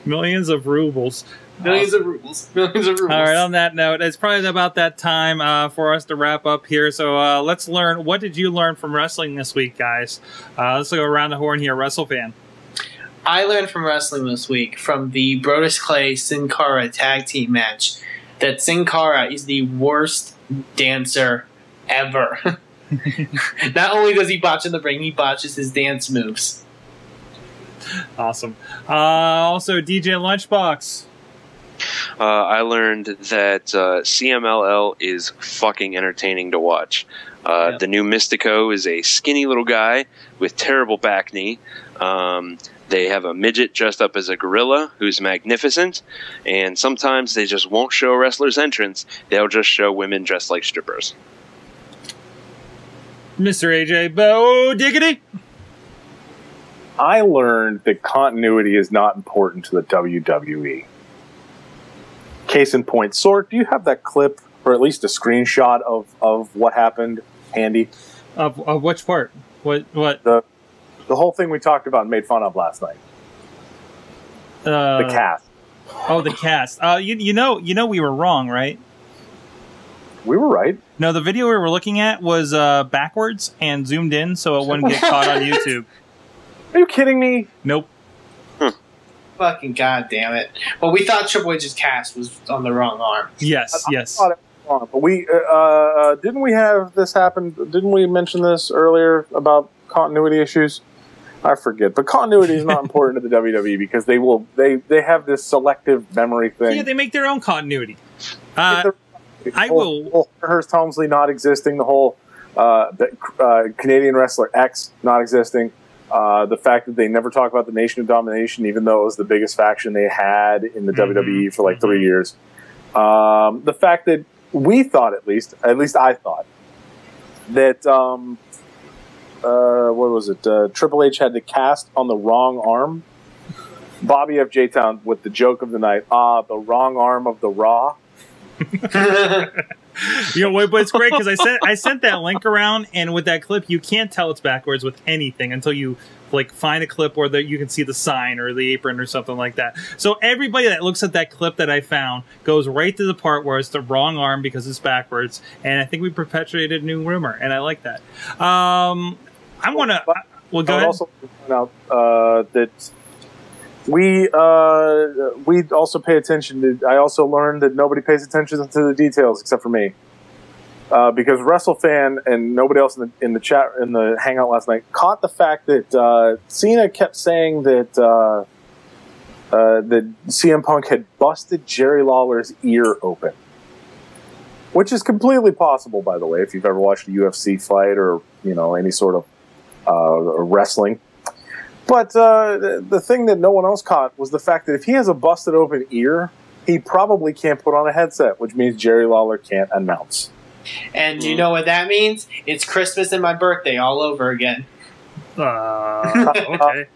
Millions of rubles. Millions um, of rubles. Millions of rubles. All right. On that note, it's probably about that time uh, for us to wrap up here. So uh, let's learn. What did you learn from wrestling this week, guys? Uh, let's go around the horn here, WrestleFan. I learned from wrestling this week from the Brodus Clay Sin Cara tag team match that Sin Cara is the worst dancer ever. Not only does he botch in the ring, he botches his dance moves. Awesome. Uh, also, D J Lunchbox. Uh, I learned that uh, C M L L is fucking entertaining to watch. Uh, yep. The new Mystico is a skinny little guy with terrible back knee. Um, they have a midget dressed up as a gorilla who's magnificent. And sometimes they just won't show wrestlers' entrance. They'll just show women dressed like strippers. Mister A J Bo Diggity. I learned that continuity is not important to the W W E. Case in point, Sork, do you have that clip, or at least a screenshot of, of what happened handy? Of, of which part? What? What? The, the whole thing we talked about and made fun of last night. Uh, the cast. Oh, the cast. Uh, you, you know, you know we were wrong, right? We were right. No, the video we were looking at was uh, backwards and zoomed in so it wouldn't get caught on YouTube. Are you kidding me? Nope. Huh. Fucking goddamn it! Well, we thought Triple H's cast was on the wrong arm. Yes, I, yes. I thought it was wrong, but we uh, uh, didn't we have this happen? Didn't we mention this earlier about continuity issues? I forget, but continuity is not important to the W W E because they will they they have this selective memory thing. Yeah, they make their own continuity. Uh, the I whole, will. Whole Hurst Helmsley not existing. The whole uh, the, uh, Canadian wrestler X not existing. Uh, the fact that they never talk about the Nation of Domination, even though it was the biggest faction they had in the mm-hmm. W W E for like three years. Um, the fact that we thought, at least, at least I thought, that, um, uh, what was it? Uh, Triple H had the cast on the wrong arm. Bobby F. J. Town with the joke of the night, ah, the wrong arm of the Raw. You know, but it's great because I sent I sent that link around, and with that clip, you can't tell it's backwards with anything until you like find a clip where you can see the sign or the apron or something like that. So everybody that looks at that clip that I found goes right to the part where it's the wrong arm because it's backwards, and I think we perpetuated a new rumor, and I like that. Um, I'm gonna. Well, well go I would ahead. Also point out uh, that. We uh, we also pay attention to. I also learned that nobody pays attention to the details except for me, uh, because WrestleFan and nobody else in the in the chat in the hangout last night caught the fact that uh, Cena kept saying that uh, uh, that C M Punk had busted Jerry Lawler's ear open, which is completely possible, by the way, if you've ever watched a U F C fight or you know any sort of uh, wrestling. But uh, the, the thing that no one else caught was the fact that if he has a busted open ear, he probably can't put on a headset, which means Jerry Lawler can't announce. And you know what that means? It's Christmas and my birthday all over again. Uh, okay.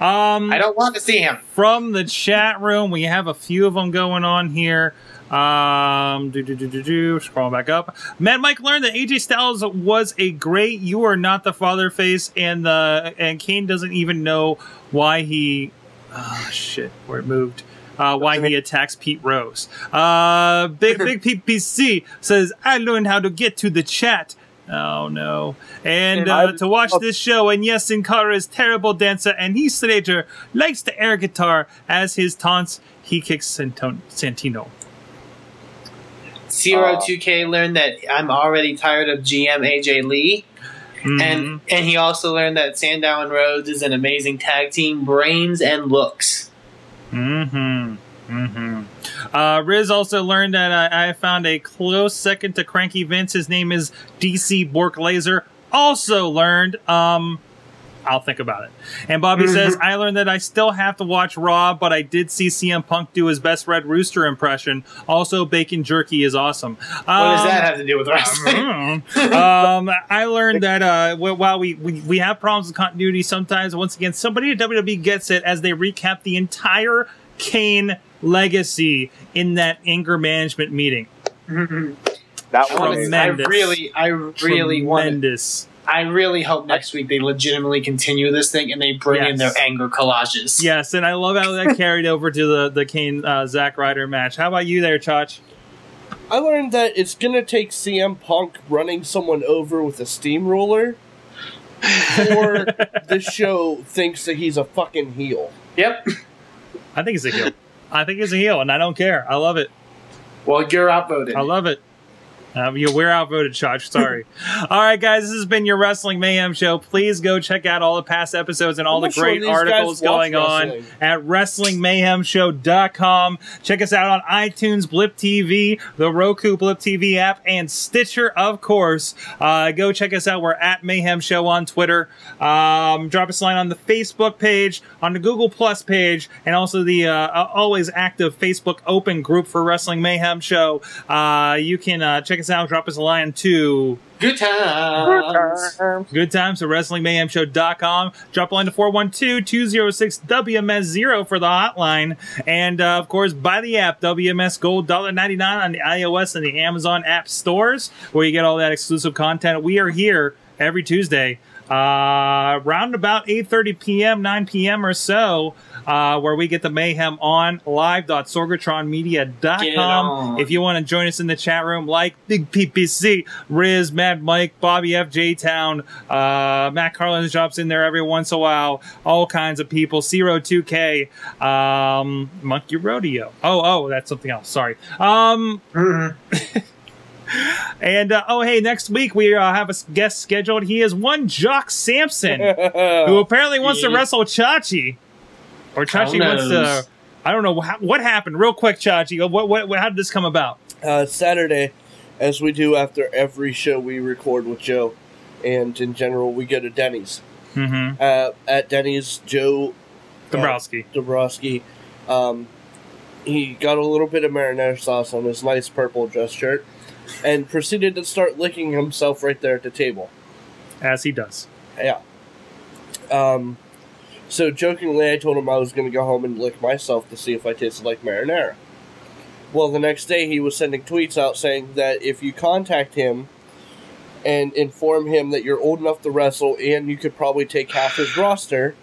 um, I don't want to see him. From the chat room, we have a few of them going on here. Um, do, do, do, do, do, scroll back up. Mad Mike learned that A J Styles was a great "You Are Not the Father" face, and uh, and Kane doesn't even know why he, oh shit, where it moved, uh, why he attacks Pete Rose. Uh, big big P P C says, "I learned how to get to the chat." Oh no! And uh, to watch this show, and yes, Sin Cara is terrible dancer, and he Slater likes the air guitar as his taunts. He kicks Santino. Zero two K learned that I'm already tired of G M A J Lee. Mm-hmm. And and he also learned that Sandow and Rhodes is an amazing tag team, brains and looks. Mm-hmm. Mm-hmm. Uh, Riz also learned that I, I found a close second to Cranky Vince. His name is D C Bork Laser. Also learned... Um, I'll think about it. And Bobby mm-hmm. says, I learned that I still have to watch Raw, but I did see C M Punk do his best Red Rooster impression. Also, bacon jerky is awesome. What um, does that have to do with wrestling? um, I learned that uh, while we, we, we have problems with continuity sometimes, once again, somebody at W W E gets it as they recap the entire Kane legacy in that anger management meeting. Mm-hmm. That tremendous. One is, I really, I really wanted this. I really hope next week they legitimately continue this thing and they bring yes. in their anger collages. Yes, and I love how that carried over to the, the Kane uh, Zack Ryder match. How about you there, Chach? I learned that it's going to take C M Punk running someone over with a steamroller or the show thinks that he's a fucking heel. Yep. I think he's a heel. I think he's a heel, and I don't care. I love it. Well, you're outvoted. I love it. Um, yeah, we're outvoted, Chachi. Sorry. All right, guys, this has been your Wrestling Mayhem Show. Please go check out all the past episodes and all the great articles going on at wrestling mayhem show dot com. Check us out on iTunes, Blip T V, the Roku Blip T V app, and Stitcher, of course. Uh, go check us out. We're at Mayhem Show on Twitter. Um, drop us a line on the Facebook page, on the Google Plus page, and also the uh, always active Facebook open group for Wrestling Mayhem Show. Uh, you can uh, check out, drop us a line to Good Times. Good Times at wrestling mayhem show dot com. Drop a line to four one two, two oh six, W M S zero for the hotline. And, uh, of course, buy the app, W M S Gold, one ninety-nine on the iOS and the Amazon app stores, where you get all that exclusive content. We are here every Tuesday uh, around about eight thirty p m, nine p m or so, uh, where we get the mayhem on live dot sorgatron media dot com. If you want to join us in the chat room, like Big P P C, Riz, Mad Mike, Bobby F, J-Town, uh, Matt Carlin's jobs in there every once in a while, all kinds of people, zero two K, um, Monkey Rodeo. Oh, oh, that's something else. Sorry. Um, And, uh, oh, hey, next week we uh, have a guest scheduled. He is one Jock Sampson, who apparently wants yeah. to wrestle Chachi. Or Chachi wants to... I don't know. How, what happened? Real quick, Chachi. What, what, how did this come about? Uh, Saturday, as we do after every show we record with Joe, and in general, we go to Denny's. Mm-hmm. uh, at Denny's, Joe... Dombrowski. Uh, Dombrowski. Um, he got a little bit of marinara sauce on his nice purple dress shirt, and proceeded to start licking himself right there at the table. As he does. Yeah. Um, so jokingly, I told him I was going to go home and lick myself to see if I tasted like marinara. Well, the next day he was sending tweets out saying that if you contact him and inform him that you're old enough to wrestle and you could probably take half his roster,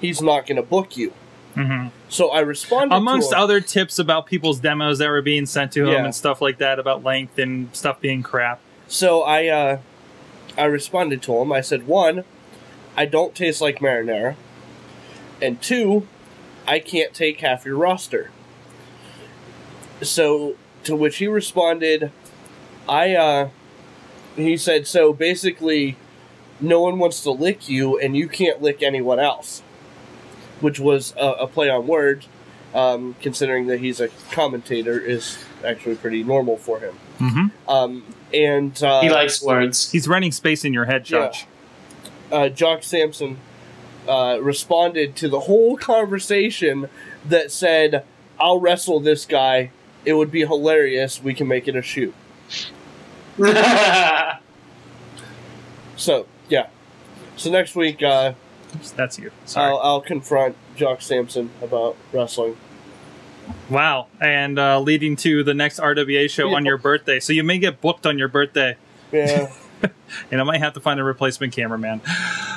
he's not going to book you. Mm-hmm. So I responded amongst to him, other tips about people's demos that were being sent to him yeah. and stuff like that about length and stuff being crap. So I uh, I responded to him. I said, one, I don't taste like marinara, and two, I can't take half your roster. So to which he responded, I uh, he said, so basically no one wants to lick you and you can't lick anyone else. Which was a, a play on words, um, considering that he's a commentator, is actually pretty normal for him. Mm-hmm. um, and uh, he likes words. He's running space in your head, Josh. Yeah. Uh, Jock Sampson uh, responded to the whole conversation that said, "I'll wrestle this guy. It would be hilarious. We can make it a shoot." So yeah, so next week. Uh, That's you. Sorry. I'll, I'll confront Jock Sampson about wrestling. Wow. And uh, leading to the next R W A show yeah. on your birthday. So you may get booked on your birthday. Yeah. And I might have to find a replacement cameraman.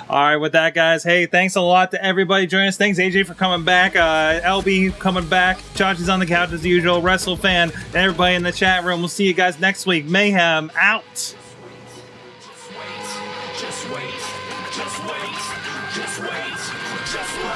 All right, with that, guys, hey, thanks a lot to everybody joining us. Thanks, A J, for coming back. Uh, L B coming back. Chachi's on the couch as usual. WrestleFan, and everybody in the chat room. We'll see you guys next week. Mayhem out. Just wait. Just wait. Just wait.